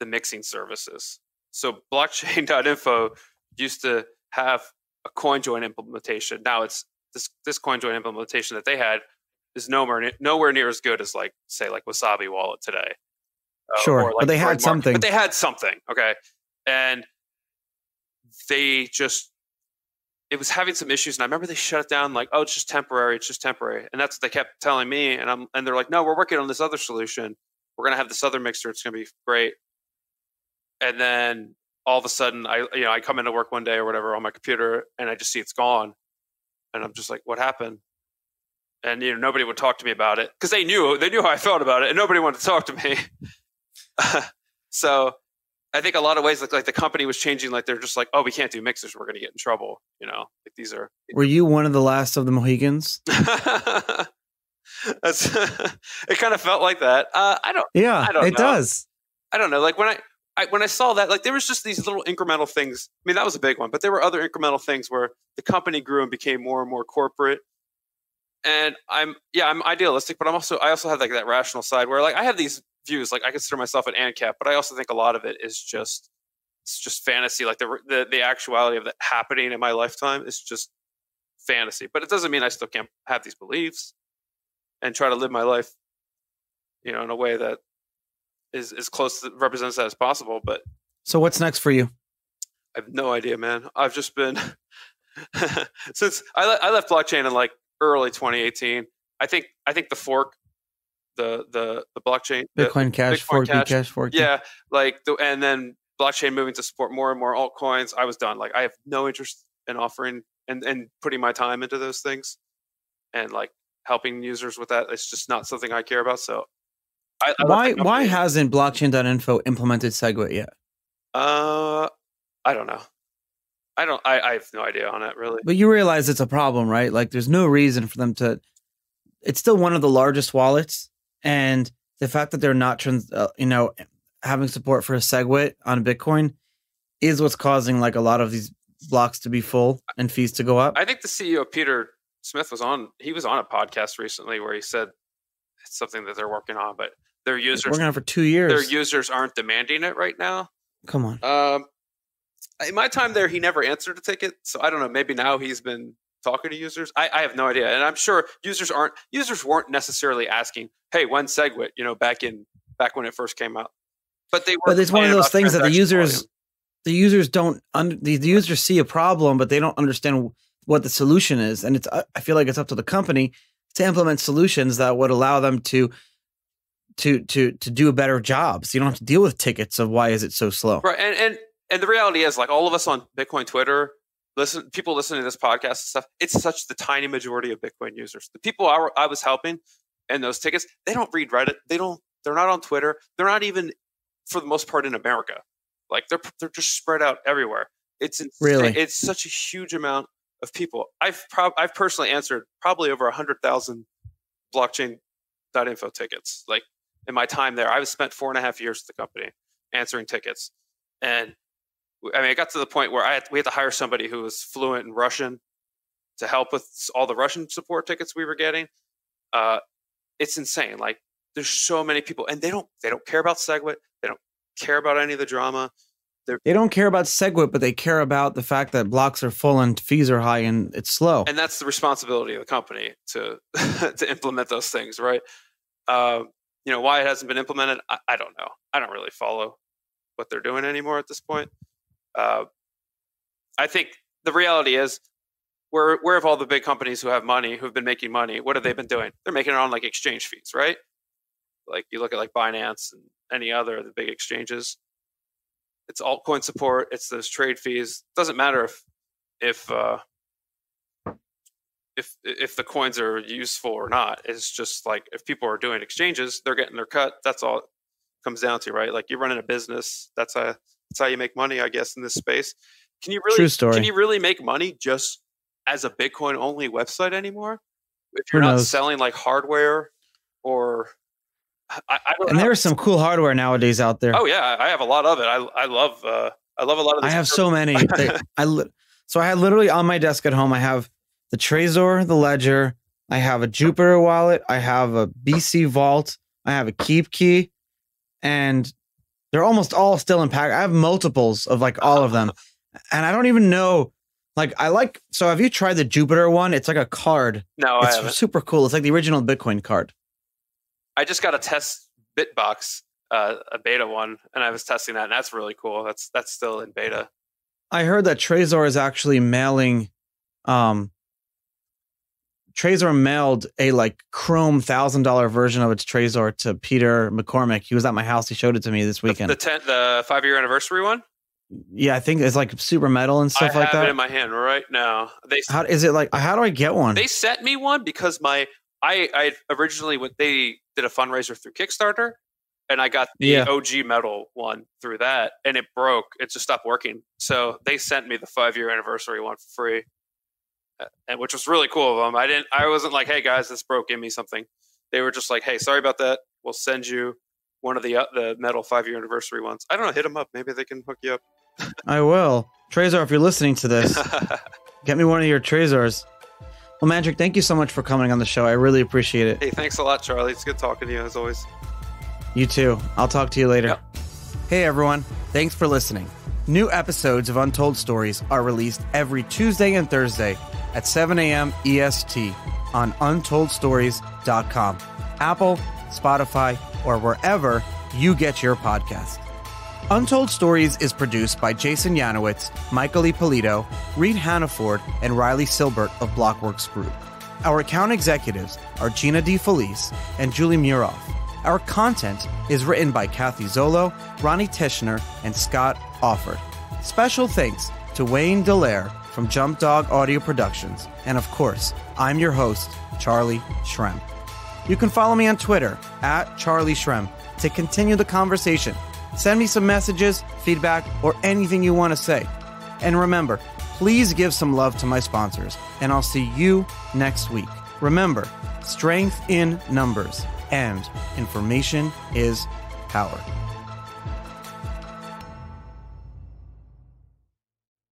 the mixing services. So blockchain.info used to have a CoinJoin implementation. Now it's this CoinJoin implementation that they had is nowhere near as good as like say like Wasabi Wallet today. Sure, like but they had something. But they had something, okay, and they just it was having some issues. And I remember they shut it down like, oh, it's just temporary, it's just temporary, and that's what they kept telling me. And they're like, no, we're working on this other solution. We're gonna have this other mixer. It's gonna be great. And then all of a sudden, I come into work one day or whatever on my computer, and I just see it's gone, and I'm just like, what happened? And nobody would talk to me about it because they knew how I felt about it, and nobody wanted to talk to me. So I think a lot of ways like the company was changing, like they're just like, oh, we can't do mixers, we're gonna get in trouble. Like these are. Were you one of the last of the Mohicans? It kind of felt like that. I don't know. It does. I don't know. Like when I saw that, like there was just these little incremental things. I mean, that was a big one, but there were other incremental things where the company grew and became more and more corporate. And I'm idealistic, but I also have like that rational side where like I have these views. Like I consider myself an ANCAP, but I also think a lot of it is just fantasy. Like the actuality of that happening in my lifetime is just fantasy. But it doesn't mean I still can't have these beliefs and try to live my life, in a way that is as close to represents that as possible. But so what's next for you? I have no idea, man. I've just been since I left blockchain in like early 2018. I think the fork, the blockchain, Bitcoin Cash fork. Yeah, and then blockchain moving to support more and more altcoins. I was done. Like I have no interest in offering and putting my time into those things, and like helping users with that. It's just not something I care about. So why hasn't blockchain.info implemented SegWit yet? I don't know. I have no idea on it really. But you realize it's a problem, right? Like there's no reason for them to, it's still one of the largest wallets. And the fact that they're not, having support for a SegWit on Bitcoin is what's causing like a lot of these blocks to be full and fees to go up. I think the CEO, Peter Smith, was on a podcast recently where he said it's something that they're working on, but their users working on for 2 years. Their users aren't demanding it right now. Come on. In my time there, he never answered a ticket, so I don't know. Maybe now he's been talking to users. I have no idea, and I'm sure users weren't necessarily asking, "Hey, when SegWit?" Back when it first came out. But they were. But it's one of those things that the users see a problem, but they don't understand what the solution is, and I feel like it's up to the company to implement solutions that would allow them to do a better job. So you don't have to deal with tickets of why is it so slow, right? And the reality is, like all of us on Bitcoin Twitter, people listening to this podcast and stuff. It's such the tiny majority of Bitcoin users. The people I was helping and those tickets, they don't read Reddit. They're not on Twitter. They're not even, for the most part, in America. Like they're just spread out everywhere. It's insane. Really, it's such a huge amount of people. I've personally answered probably over 100,000 blockchain.info tickets. Like in my time there, I've spent 4.5 years at the company answering tickets. And I mean, it got to the point where we had to hire somebody who was fluent in Russian to help with all the Russian support tickets we were getting. It's insane. Like there's so many people, and they don't care about SegWit. They don't care about any of the drama. They don't care about SegWit, but they care about the fact that blocks are full and fees are high and it's slow. And that's the responsibility of the company to to implement those things, right? Why it hasn't been implemented, I don't know. I don't really follow what they're doing anymore at this point. I think the reality is, where have all the big companies who have money, who've been making money, what have they been doing? They're making it on like exchange fees, right? Like you look at like Binance and any other of the big exchanges. It's altcoin support. It's those trade fees. It doesn't matter if the coins are useful or not. It's just like if people are doing exchanges, they're getting their cut. That's all it comes down to, right? Like you're running a business. That's how you make money, I guess, in this space. Can you really make money just as a Bitcoin only website anymore? if you're not selling like hardware or I don't know. There's some cool hardware nowadays out there. Oh yeah, I have a lot of it. I love a lot of this. I have so many. So I had literally on my desk at home, I have the Trezor, the Ledger, I have a Jupiter wallet, I have a BC Vault, I have a Keep Key, and they're almost all still in pack. I have multiples of like all of them. And I don't even know, like, so have you tried the Jupiter one? It's like a card. No, I haven't. It's super cool. It's like the original Bitcoin card. I just got a test Bitbox, a beta one, and I was testing that, and that's really cool. That's still in beta. I heard that Trezor is actually mailing, Trezor mailed a like chrome $1,000 version of its Trezor to Peter McCormick. He was at my house. He showed it to me this weekend. The 5-year anniversary one. Yeah, I think it's like super metal and stuff like that. I have it in my hand right now. How is it like? How do I get one? They sent me one because I originally they did a fundraiser through Kickstarter, and I got the OG metal one through that, and it broke. It just stopped working. So they sent me the 5-year anniversary one for free. And which was really cool of them. I wasn't like, hey guys, this broke, give me something. They were just like, hey, sorry about that. We'll send you one of the metal 5-year anniversary ones. I don't know. Hit them up. Maybe they can hook you up. I will. Trezor, if you're listening to this, get me one of your Trezors. Well, Mandrik, thank you so much for coming on the show. I really appreciate it. Hey, thanks a lot, Charlie. It's good talking to you as always. You too. I'll talk to you later. Yep. Hey everyone. Thanks for listening. New episodes of Untold Stories are released every Tuesday and Thursday at 7 a.m. EST on untoldstories.com, Apple, Spotify, or wherever you get your podcast. Untold Stories is produced by Jason Yanowitz, Michael E. Polito, Reed Hannaford, and Riley Silbert of Blockworks Group. Our account executives are Gina DeFelice and Julie Muroff. Our content is written by Kathy Zolo, Ronnie Tishner, and Scott Offord. Special thanks to Wayne Dallaire from Jump Dog Audio Productions. And of course, I'm your host, Charlie Shrem. You can follow me on Twitter @CharlieShrem to continue the conversation. Send me some messages, feedback, or anything you want to say. And remember, please give some love to my sponsors, and I'll see you next week. Remember, strength in numbers, and information is power.